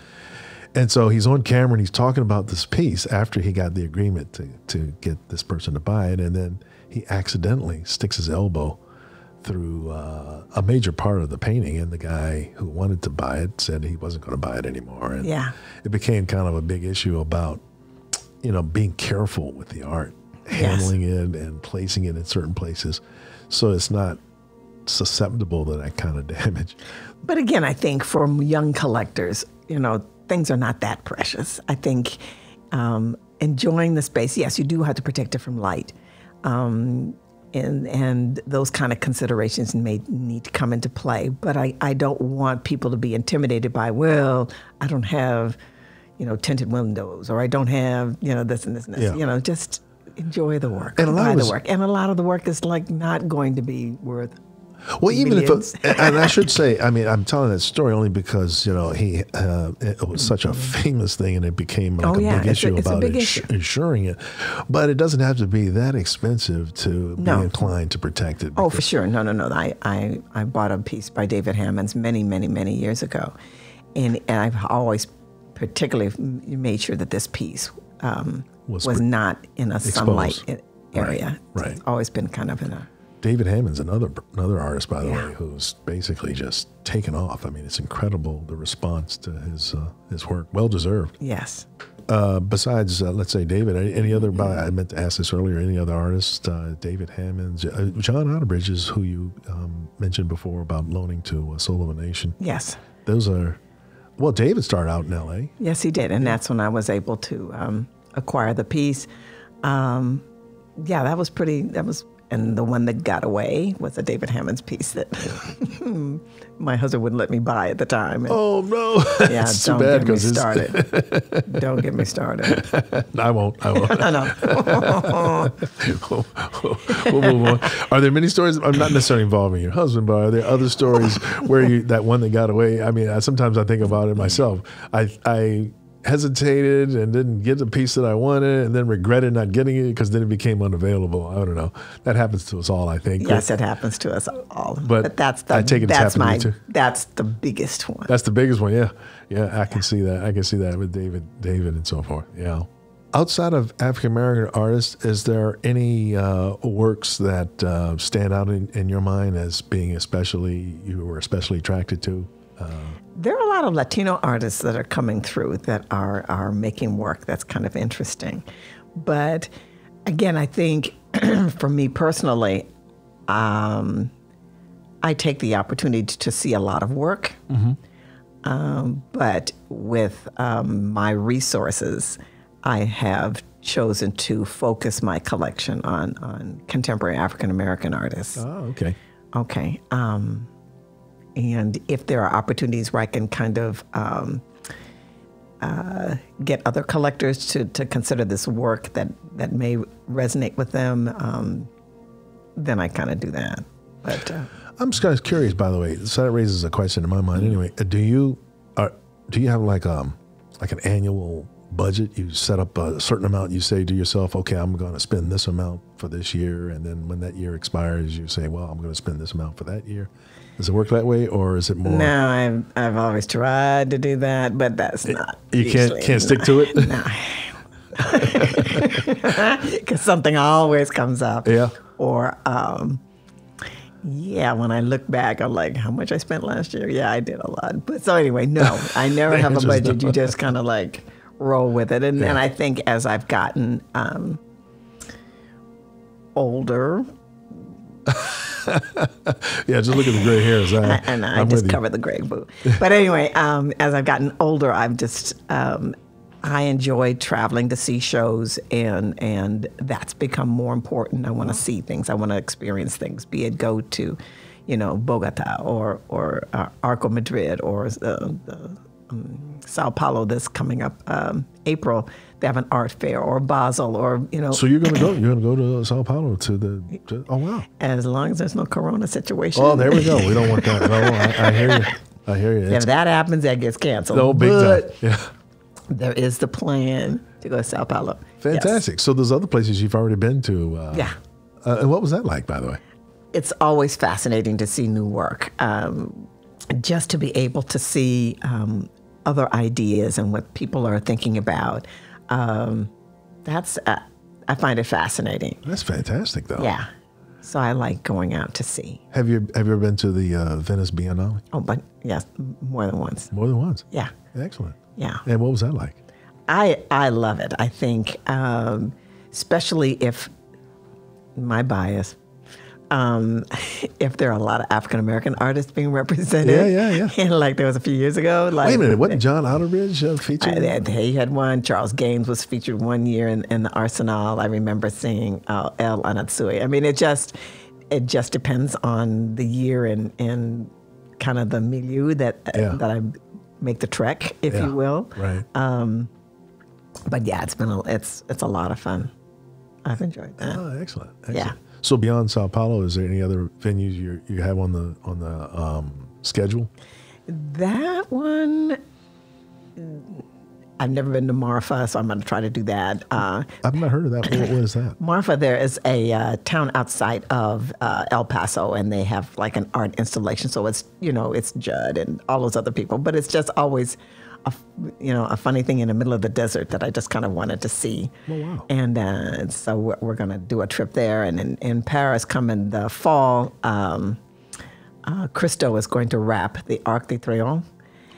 And so he's on camera and he's talking about this piece after he got the agreement to to get this person to buy it, and then he accidentally sticks his elbow through uh, a major part of the painting, and the guy who wanted to buy it said he wasn't going to buy it anymore. And yeah. It became kind of a big issue about, you know, being careful with the art, handling yes. it and placing it in certain places, so it's not susceptible to that kind of damage. But again, I think for young collectors, you know, things are not that precious. I think um, enjoying the space, yes, you do have to protect it from light. Um, And, and those kind of considerations may need to come into play. But I, I don't want people to be intimidated by, well, I don't have, you know, tinted windows, or I don't have, you know, this and this and this. Yeah. You know, just enjoy the work, and a lot buy of the work. And a lot of the work is, like, not going to be worth Well, millions. Even if, a, and I should say, I mean, I'm telling that story only because, you know, he, uh, it was such a famous thing, and it became like oh, a yeah. big it's issue a, about big ins issue. insuring it. But it doesn't have to be that expensive to no. be inclined to protect it. Oh, for sure. No, no, no. I, I, I bought a piece by David Hammons many, many, many years ago. And, and I've always particularly made sure that this piece um, was, was not in a exposed. sunlight area. Right. Right. It's always been kind of in a... David Hammons, another another artist, by the yeah. way, who's basically just taken off. I mean, it's incredible, the response to his uh, his work. Well deserved. Yes. Uh, besides, uh, let's say, David, any other, I meant to ask this earlier, any other artists, uh, David Hammons, uh, John Outterbridge is who you um, mentioned before about loaning to uh, Soul of a Nation. Yes. Those are, well, David started out in L A. Yes, he did, and yeah. That's when I was able to um, acquire the piece. Um, yeah, that was pretty, that was, and the one that got away was a David Hammons piece that my husband wouldn't let me buy at the time. And oh, no. Yeah, it's don't too bad get me started. Don't get me started. I won't. I won't. I know. We'll move on. Are there many stories, I'm not necessarily involving your husband, but are there other stories where you, that one that got away? I mean, I, sometimes I think about it myself. I, I hesitated and didn't get the piece that I wanted and then regretted not getting it because then it became unavailable. I don't know. That happens to us all, I think. Yes, it happens to us all. But, but that's the I take it that's my too. That's the biggest one. That's the biggest one, yeah. Yeah, I yeah. can see that. I can see that with David David and so forth. Yeah. Outside of African American artists, is there any uh, works that uh, stand out in, in your mind as being especially you were especially attracted to? Uh, There are a lot of Latino artists that are coming through that are, are making work that's kind of interesting. But again, I think for me personally, um, I take the opportunity to see a lot of work. Mm-hmm. um, but with um, my resources, I have chosen to focus my collection on, on contemporary African-American artists. Oh, okay. Okay. Um, And if there are opportunities where I can kind of um, uh, get other collectors to, to consider this work that, that may resonate with them, um, then I kind of do that. But uh, I'm just kind of curious, by the way. So that raises a question in my mind. Anyway, do you are, do you have like um like an annual budget? You set up a certain amount. You say to yourself, okay, I'm going to spend this amount for this year, and then when that year expires, you say, well, I'm going to spend this amount for that year. Does it work that way, or is it more? No, I've I've always tried to do that, but that's not. You can't can't stick to it. No, because something always comes up. Yeah. Or, um, yeah, when I look back, I'm like, how much I spent last year? Yeah, I did a lot. But so anyway, no, I never have a budget. You just kind of like roll with it, and yeah. and I think as I've gotten um, older. Yeah, just look at the gray hairs. I, and I I'm just cover the gray boo. But anyway, um, as I've gotten older, I've just um, I enjoy traveling to see shows, and and that's become more important. I want to see things. I want to experience things. Be it go to, you know, Bogota or or uh, Arco Madrid or uh, the, um, Sao Paulo. This coming up um, April. They have an art fair, or Basel, or you know. So you're gonna go. You're gonna go to Sao Paulo to the. To, oh wow! As long as there's no corona situation. Oh, there we go. We don't want that. No, I, I hear you. I hear you. If it's, that happens, that gets canceled. No big but time. Yeah. There is the plan to go to Sao Paulo. Fantastic. Yes. So there's other places you've already been to. Uh, yeah. Uh, and what was that like, by the way? It's always fascinating to see new work. Um, just to be able to see um, other ideas and what people are thinking about. Um, that's, uh, I find it fascinating. That's fantastic though. Yeah. So I like going out to see. Have you, have you ever been to the, uh, Venice Biennale? Oh, but yes, more than once. More than once. Yeah. Excellent. Yeah. And what was that like? I, I love it. I think, um, especially if my bias, um, if there are a lot of African-American artists being represented. Yeah, yeah, yeah. And like there was a few years ago. Like, wait a minute, wasn't John Outterbridge uh, featured? I, I, he had one. Charles Gaines was featured one year in, in the Arsenal. I remember singing uh, El Anatsui. I mean, it just it just depends on the year and, and kind of the milieu that, yeah. uh, that I make the trek, if yeah, you will. Right. Um, but yeah, it's been a, it's, it's a lot of fun. I've enjoyed that. Oh, excellent. Excellent. Yeah. So beyond Sao Paulo, is there any other venues you you have on the on the um, schedule? That one, I've never been to Marfa, so I'm going to try to do that. Uh, I've not heard of that. What, what is that? Marfa, there is a uh, town outside of uh, El Paso, and they have like an art installation. So it's you know it's Judd and all those other people, but it's just always. A, you know, a funny thing in the middle of the desert that I just kind of wanted to see. Oh, wow. And uh, so we're, we're going to do a trip there. And in, in Paris, coming the fall, um, uh, Christo is going to wrap the Arc de Triomphe.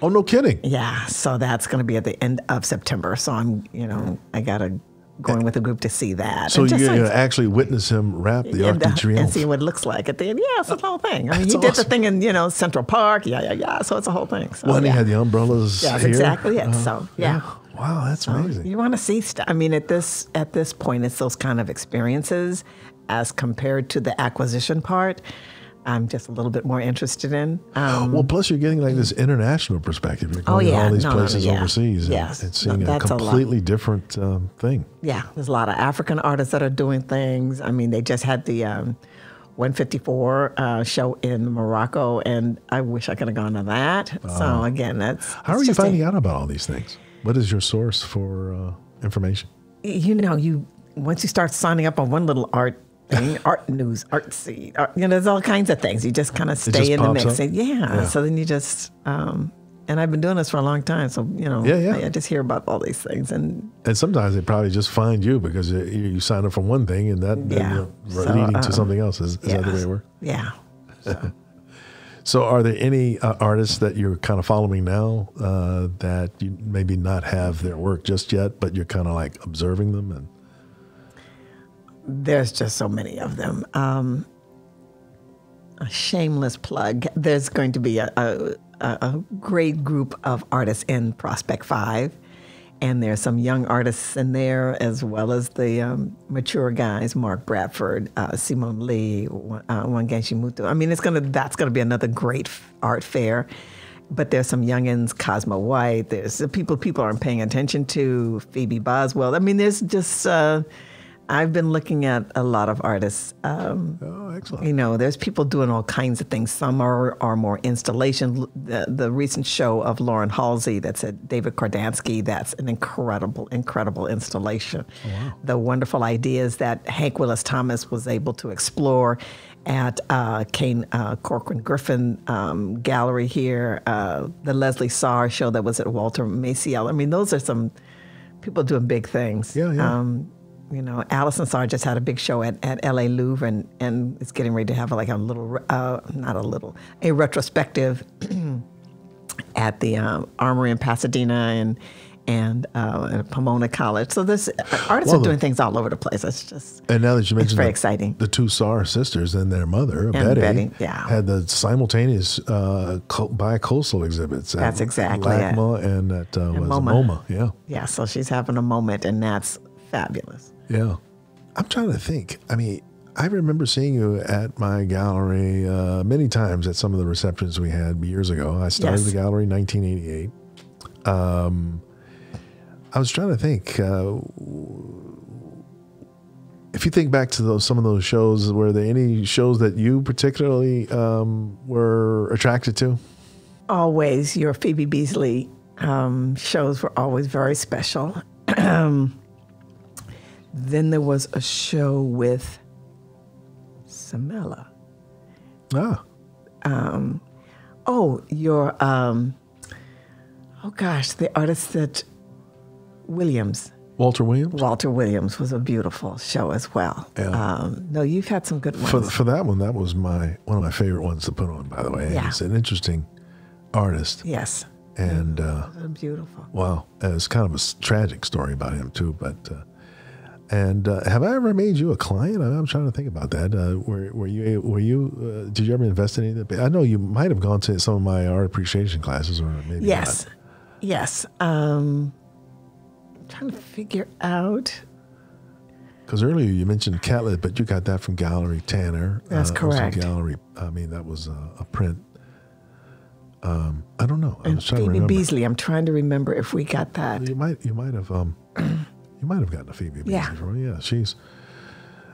Oh, no kidding. Yeah. So that's going to be at the end of September. So I'm, you know, I got to going with a group to see that. So you're going to actually witness him wrap the Arc de Triomphe. And see what it looks like at the end. Yeah, it's the whole thing. I mean, he did the thing in, you know, Central Park. Yeah, yeah, yeah. So it's a whole thing. So, well, and he had the umbrellas here. That's exactly it. So, yeah. Wow, that's amazing. You want to see stuff. I mean, at this, at this point, it's those kind of experiences as compared to the acquisition part. I'm just a little bit more interested in. Um, well, plus you're getting like this international perspective. You're going oh, yeah. to all these no, places no, yeah. overseas yes. and, and seeing no, a completely a different um, thing. Yeah, there's a lot of African artists that are doing things. I mean, they just had the um, one fifty-four uh, show in Morocco, and I wish I could have gone to that. Uh, so again, that's... How are you finding a, out about all these things? What is your source for uh, information? You know, you once you start signing up on one little art thing, art news, art seed, art, you know, there's all kinds of things. You just kind of stay in the mix. Yeah. yeah. So then you just, um, and I've been doing this for a long time. So, you know, yeah, yeah. I, I just hear about all these things. And and sometimes they probably just find you because it, you sign up for one thing and that yeah. then you're so, leading um, to something else. Is, is yeah. that the way it works? Yeah. So, so are there any uh, artists that you're kind of following now uh, that you maybe not have their work just yet, but you're kind of like observing them and... There's just so many of them. Um, a shameless plug. There's going to be a, a, a great group of artists in Prospect Five, and there's some young artists in there as well as the um, mature guys, Mark Bradford, uh, Simone Lee, uh, Wangenshi Mutu. I mean, it's gonna that's gonna be another great art fair. But there's some youngins, Cosmo White. There's the people people aren't paying attention to, Phoebe Boswell. I mean, there's just. Uh, I've been looking at a lot of artists. Um, oh, excellent. You know, there's people doing all kinds of things. Some are, are more installation. The, the recent show of Lauren Halsey that's at David Kardansky, that's an incredible, incredible installation. Oh, wow. The wonderful ideas that Hank Willis Thomas was able to explore at uh, Kane uh, Corcoran Griffin um, Gallery here, uh, the Leslie Saar show that was at Walter Maciel. I mean, those are some people doing big things. Yeah, yeah. Um, You know, Alison Saar just had a big show at, at L A Louvre, and, and it's getting ready to have like a little, uh, not a little, a retrospective at the um, Armory in Pasadena and and uh, Pomona College. So this artists well, are doing things all over the place. It's just and now that you mentioned it's very the, exciting. The two Saar sisters and their mother and Betty, Betty yeah. had the simultaneous uh, bi-coastal exhibits. That's at exactly LACMA it. And at uh, and MoMA. MoMA. Yeah, yeah. So she's having a moment, and that's fabulous. Yeah. I'm trying to think. I mean, I remember seeing you at my gallery uh, many times at some of the receptions we had years ago. I started yes. the gallery in nineteen eighty-eight. Um, I was trying to think. Uh, if you think back to those, some of those shows, were there any shows that you particularly um, were attracted to? Always. Your Phoebe Beasley um, shows were always very special. Then there was a show with Samela. Ah. Um, oh, your, um, oh gosh, the artist that, Williams. Walter Williams? Walter Williams was a beautiful show as well. Yeah. Um, no, you've had some good ones. For, for that one, that was my one of my favorite ones to put on, by the way. Yeah. He's an interesting artist. Yes. And uh, beautiful. Wow. And it's kind of a tragic story about him, too, but... Uh, And uh, have I ever made you a client? I'm trying to think about that. Uh, were, were you? Were you? Uh, did you ever invest in any of that? I know you might have gone to some of my art appreciation classes, or maybe yes, not. yes. Um, I'm trying to figure out. Because earlier you mentioned Catlett, but you got that from Gallery Tanner. That's uh, correct. Gallery. I mean, that was a, a print. Um, I don't know. I'm trying to remember. Phoebe Beasley. I'm trying to remember if we got that. You might. You might have. Um, You might have gotten a Phoebe Beasley yeah. from her. Yeah, she's.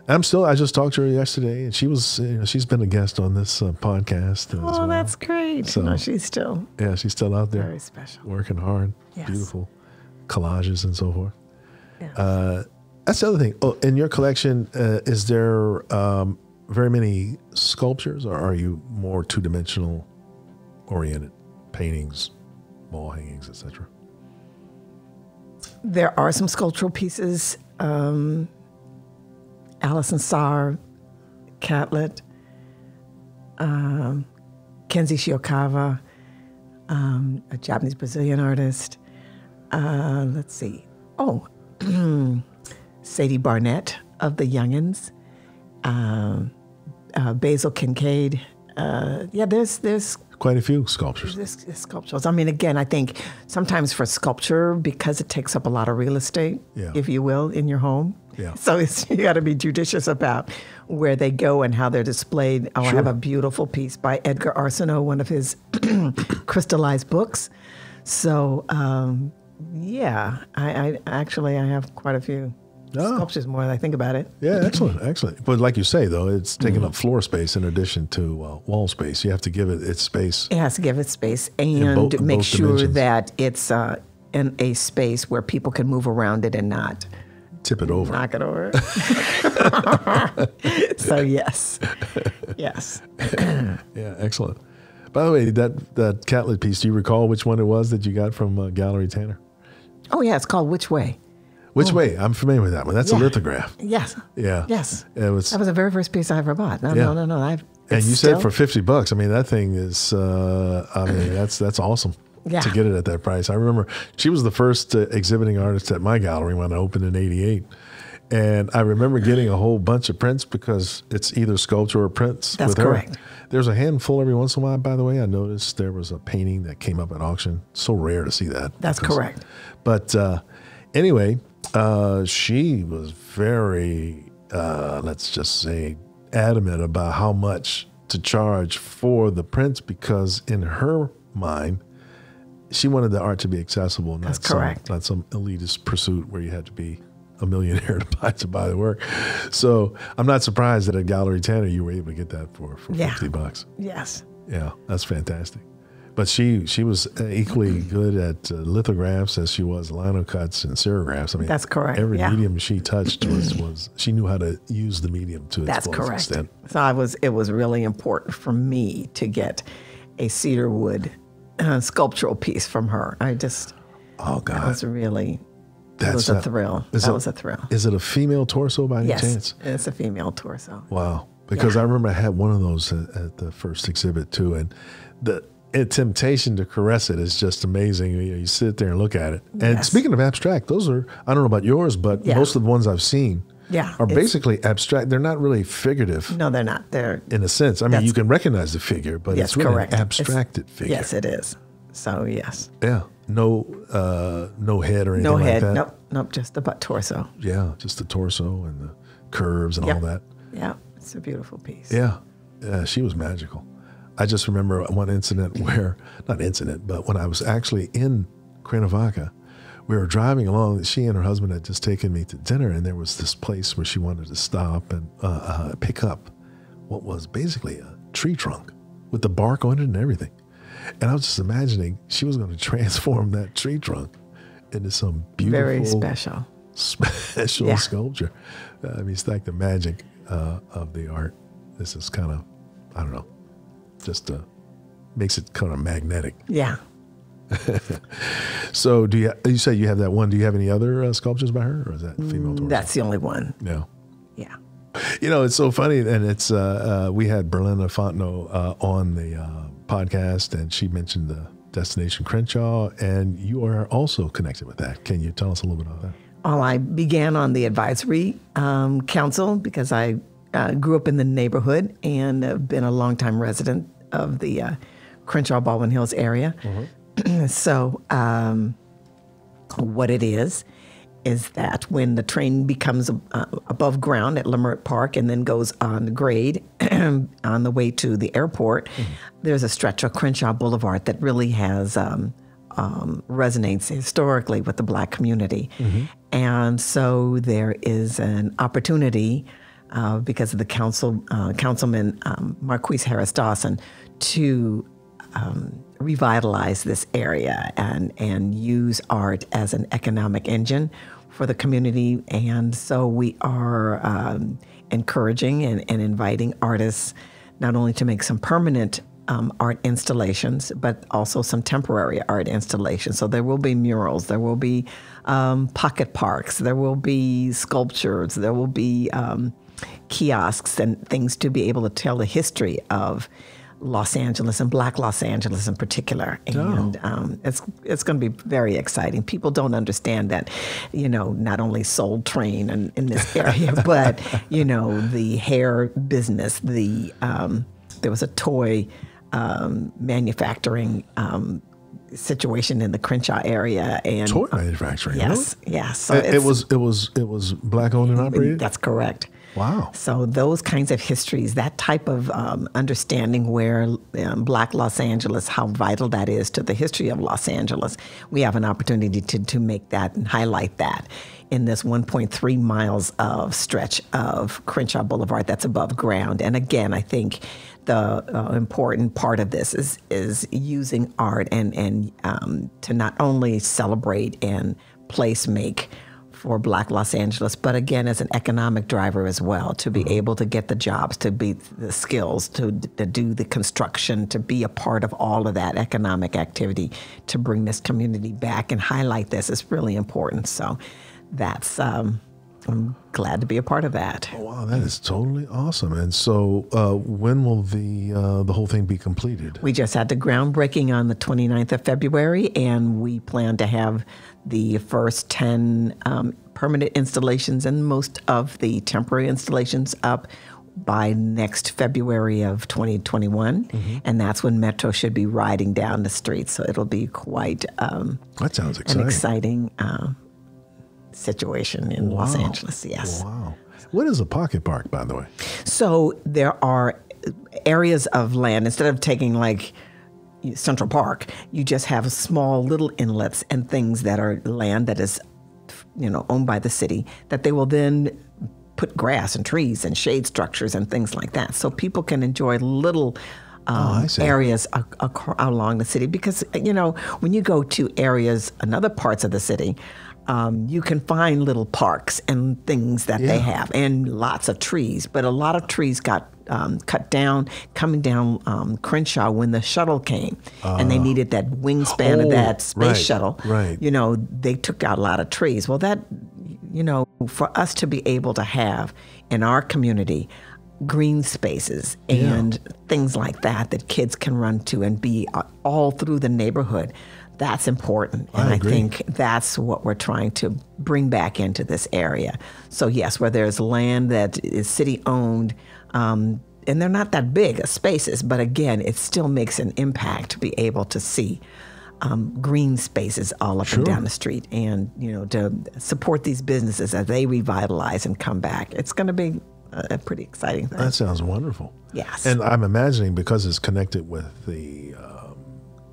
I'm still. I just talked to her yesterday, and she was. You know, she's been a guest on this uh, podcast. Oh, well. That's great! So, no, she's still. Yeah, she's still out there. Very special. Working hard. Yes. Beautiful collages and so forth. Yeah. Uh, that's the other thing. Oh, in your collection, uh, is there um, very many sculptures, or are you more two-dimensional oriented, paintings, wall hangings, et cetera? There are some sculptural pieces, um, Alison Saar, Catlett, um, Kenzie Shiokawa, um, a Japanese Brazilian artist. Uh, let's see. Oh, Sadie Barnett of the Youngins, uh, uh, Basil Kincaid. Uh, yeah, there's there's quite a few sculptures. There's, there's sculptures. I mean, again, I think sometimes for sculpture, because it takes up a lot of real estate, yeah. if you will, in your home. Yeah. So it's, you got to be judicious about where they go and how they're displayed. Oh, sure. I have a beautiful piece by Edgar Arsenault, one of his crystallized books. So, um, yeah, I, I actually I have quite a few oh. sculptures more than I think about it. Yeah, excellent, excellent. But like you say, though, it's taking mm-hmm. up floor space in addition to uh, wall space. You have to give it its space. It has to give it space and both, make sure dimensions. that it's uh, in a space where people can move around it and not tip it over. Knock it over. So yes, yes. Yeah, excellent. By the way, that, that Catlett piece, do you recall which one it was that you got from uh, Gallery Tanner? Oh, yeah, it's called Which Way. Which oh. Way? I'm familiar with that one. That's yeah. a lithograph. Yes. Yeah. Yes. It was, that was the very first piece I ever bought. No, yeah. no, no, no. I've, and you still? said for fifty bucks. I mean, that thing is, uh, I mean, that's, that's awesome. Yeah. To get it at that price. I remember she was the first uh, exhibiting artist at my gallery when I opened in eighty-eight. And I remember getting a whole bunch of prints because it's either sculpture or prints. That's with her. correct. There's a handful every once in a while, by the way. I noticed there was a painting that came up at auction. So rare to see that. That's because, correct. But uh, anyway, uh, she was very, uh, let's just say, adamant about how much to charge for the prints because in her mind, she wanted the art to be accessible. Not That's correct. Some, not some elitist pursuit where you had to be a millionaire to buy to buy the work. So I'm not surprised that at Gallery Tanner you were able to get that for, for yeah. fifty bucks. Yes. Yeah, that's fantastic. But she she was equally good at uh, lithographs as she was linocuts and serigraphs. I mean, that's correct. Every yeah. medium she touched was, was she knew how to use the medium to its fullest extent. That's correct. So I was it was really important for me to get a cedar wood uh, sculptural piece from her. I just oh god, that was really. That's it was a, a thrill. That it, was a thrill. Is it a female torso by any yes, chance? Yes, it's a female torso. Wow. Because yeah. I remember I had one of those at, at the first exhibit, too. And the it, temptation to caress it is just amazing. You know, you sit there and look at it. And yes. speaking of abstract, those are, I don't know about yours, but yeah. most of the ones I've seen yeah, are basically abstract. They're not really figurative. No, they're not. They're In a sense. I mean, you can recognize the figure, but yes, it's really correct. an abstracted it's, figure. Yes, it is. So, yes. Yeah. No, uh, no head or anything no head. like that. No head. Nope, nope. Just the butt torso. Yeah, just the torso and the curves and yep. all that. Yeah, it's a beautiful piece. Yeah, yeah. She was magical. I just remember one incident where, not incident, but when I was actually in Cuernavaca, we were driving along. She and her husband had just taken me to dinner, and there was this place where she wanted to stop and uh, uh, pick up what was basically a tree trunk with the bark on it and everything. And I was just imagining she was going to transform that tree trunk into some beautiful, very special, special yeah. sculpture. Uh, I mean, it's like the magic uh, of the art. This is kind of, I don't know, just uh, makes it kind of magnetic. Yeah. So, do you? You say you have that one? Do you have any other uh, sculptures by her, or is that female? Mm, that's the only one. No. Yeah. You know, it's so funny, and it's uh, uh, we had Berlina Fontenot uh, on the. Uh, podcast, and she mentioned the Destination Crenshaw, and you are also connected with that. Can you tell us a little bit about that? Well, I began on the advisory um, council because I uh, grew up in the neighborhood and have been a longtime resident of the uh, Crenshaw-Baldwin Hills area. Mm-hmm. So um, what it is, is that when the train becomes uh, above ground at Leimert Park and then goes on grade on the way to the airport, mm-hmm. there's a stretch of Crenshaw Boulevard that really has um, um, resonates historically with the Black community. Mm-hmm. And so there is an opportunity uh, because of the council uh, Councilman um, Marquise Harris Dawson to Um, revitalize this area and, and use art as an economic engine for the community. And so we are um, encouraging and, and inviting artists not only to make some permanent um, art installations, but also some temporary art installations. So there will be murals, there will be um, pocket parks, there will be sculptures, there will be um, kiosks and things to be able to tell the history of Los Angeles and Black Los Angeles in particular. And oh. um, it's, it's going to be very exciting. People don't understand that, you know, not only Soul Train in, in this area, but, you know, the hair business, the um, there was a toy um, manufacturing um situation in the Crenshaw area, and toy manufacturing. Yes, really? Yes. So it, it was it was it was Black owned and operated. That's correct. Wow. So those kinds of histories, that type of um, understanding where um, Black Los Angeles, how vital that is to the history of Los Angeles, we have an opportunity to to make that and highlight that in this one point three miles of stretch of Crenshaw Boulevard that's above ground. And again, I think the uh, important part of this is is using art and and um, to not only celebrate and place make for Black Los Angeles, but again as an economic driver as well, to be able to get the jobs, to be the skills, to, to do the construction, to be a part of all of that economic activity, to bring this community back and highlight this is really important. So that's, um, I'm glad to be a part of that. Oh, wow, that is totally awesome. And so uh, when will the uh, the whole thing be completed? We just had the groundbreaking on the twenty-ninth of February, and we plan to have the first ten um, permanent installations and most of the temporary installations up by next February of twenty twenty-one. Mm-hmm. And that's when Metro should be riding down the street. So it'll be quite um, that sounds exciting. An exciting uh, situation in wow. Los Angeles, yes. Wow. What is a pocket park, by the way? So there are areas of land, instead of taking like Central Park, you just have small little inlets and things that are land that is, you know, owned by the city, that they will then put grass and trees and shade structures and things like that. So people can enjoy little Um, oh, areas ac ac along the city, because, you know, when you go to areas in other parts of the city, um, you can find little parks and things that yeah. they have, and lots of trees. But a lot of trees got um, cut down coming down um, Crenshaw when the shuttle came, uh, and they needed that wingspan oh, of that space right, shuttle. Right. You know, they took out a lot of trees. Well, that, you know, for us to be able to have in our community green spaces and yeah. things like that that kids can run to and be all through the neighborhood, that's important. I and agree. I think that's what we're trying to bring back into this area. So yes, where there's land that is city owned, um, and they're not that big as spaces, but again, it still makes an impact to be able to see Um, green spaces all up sure. and down the street, and, you know, to support these businesses as they revitalize and come back. It's going to be a, a pretty exciting thing. That sounds wonderful. Yes. And I'm imagining, because it's connected with the um,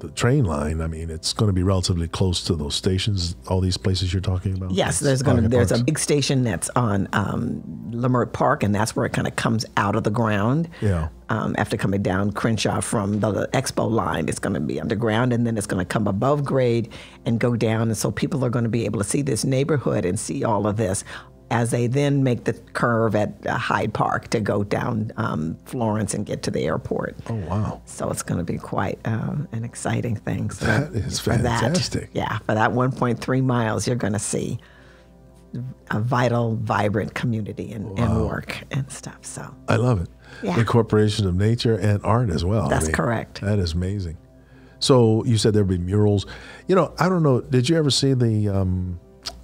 the train line, I mean, it's going to be relatively close to those stations, all these places you're talking about? Yes, there's going to there's parks. a big station that's on um, Leimert Park, and that's where it kind of comes out of the ground. Yeah. Um, after coming down Crenshaw from the, the expo line, it's going to be underground, and then it's going to come above grade and go down. And so people are going to be able to see this neighborhood and see all of this as they then make the curve at uh, Hyde Park to go down um, Florence and get to the airport. Oh, wow. So it's going to be quite uh, an exciting thing. So that is fantastic. That, yeah, for that one point three miles, you're going to see a vital, vibrant community and, wow. and work and stuff. So I love it. Yeah. Incorporation of nature and art as well. That's I mean, correct. That is amazing. So you said there'd be murals. You know, I don't know. Did you ever see the um,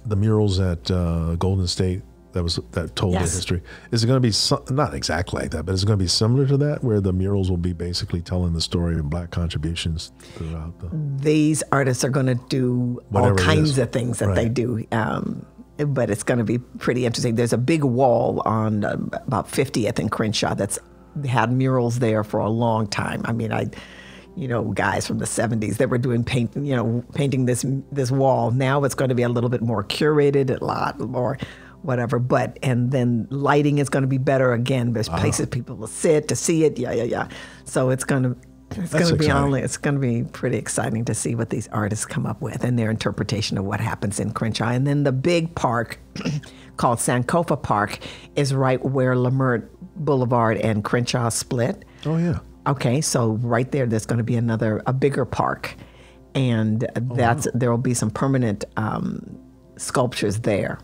the murals at uh, Golden State that was that told yes. the history? Is it going to be some, not exactly like that, but is it going to be similar to that, where the murals will be basically telling the story of Black contributions throughout the? These artists are going to do all kinds of things that right. they do. Um, But it's going to be pretty interesting. There's a big wall on uh, about fiftieth and Crenshaw that's had murals there for a long time. I mean, I, you know, guys from the seventies that were doing painting, you know, painting this this wall. Now it's going to be a little bit more curated, a lot more, whatever. But and then lighting is going to be better again. There's wow. places people will sit to see it. Yeah, yeah, yeah. So it's going to. It's going to be only, it's going to be pretty exciting to see what these artists come up with and their interpretation of what happens in Crenshaw. And then the big park called Sankofa Park is right where Leimert Boulevard and Crenshaw split. Oh, yeah. Okay, so right there, there's going to be another, a bigger park. And oh, that's wow. there will be some permanent um, sculptures there.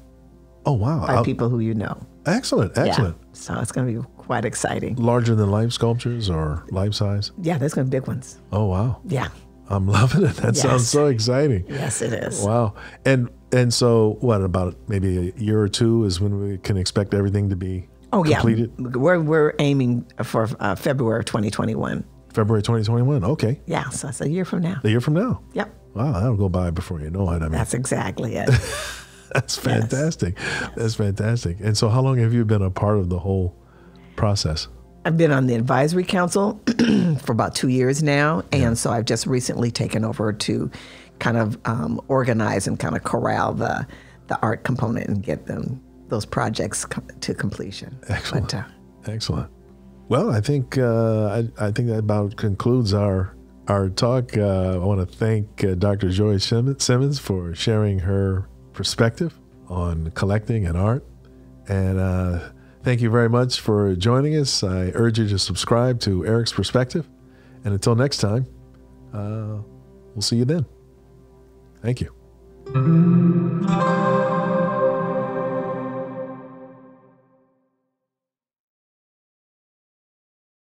Oh, wow. By I'll, people who you know. Excellent, excellent. Yeah. So it's going to be quite exciting. Larger than life sculptures or life size? Yeah, there's going to be big ones. Oh, wow. Yeah. I'm loving it. That yes. sounds so exciting. Yes, it is. Wow. And and so what, about maybe a year or two is when we can expect everything to be oh, completed? Oh, yeah. We're, we're aiming for uh, February of twenty twenty-one. February twenty twenty-one. Okay. Yeah. So that's a year from now. A year from now. Yep. Wow. That'll go by before you know it. I mean, that's exactly it. That's fantastic. Yes. That's fantastic. And so how long have you been a part of the whole process? I've been on the advisory council for about two years now. And yeah. so I've just recently taken over to kind of um, organize and kind of corral the, the art component and get them those projects com to completion. Excellent. But, uh, Excellent. Well, I think uh, I, I think that about concludes our our talk. Uh, I want to thank uh, Doctor Joy Simmons for sharing her perspective on collecting and art. And uh, thank you very much for joining us. I urge you to subscribe to Eric's Perspective. And until next time, uh, we'll see you then. Thank you.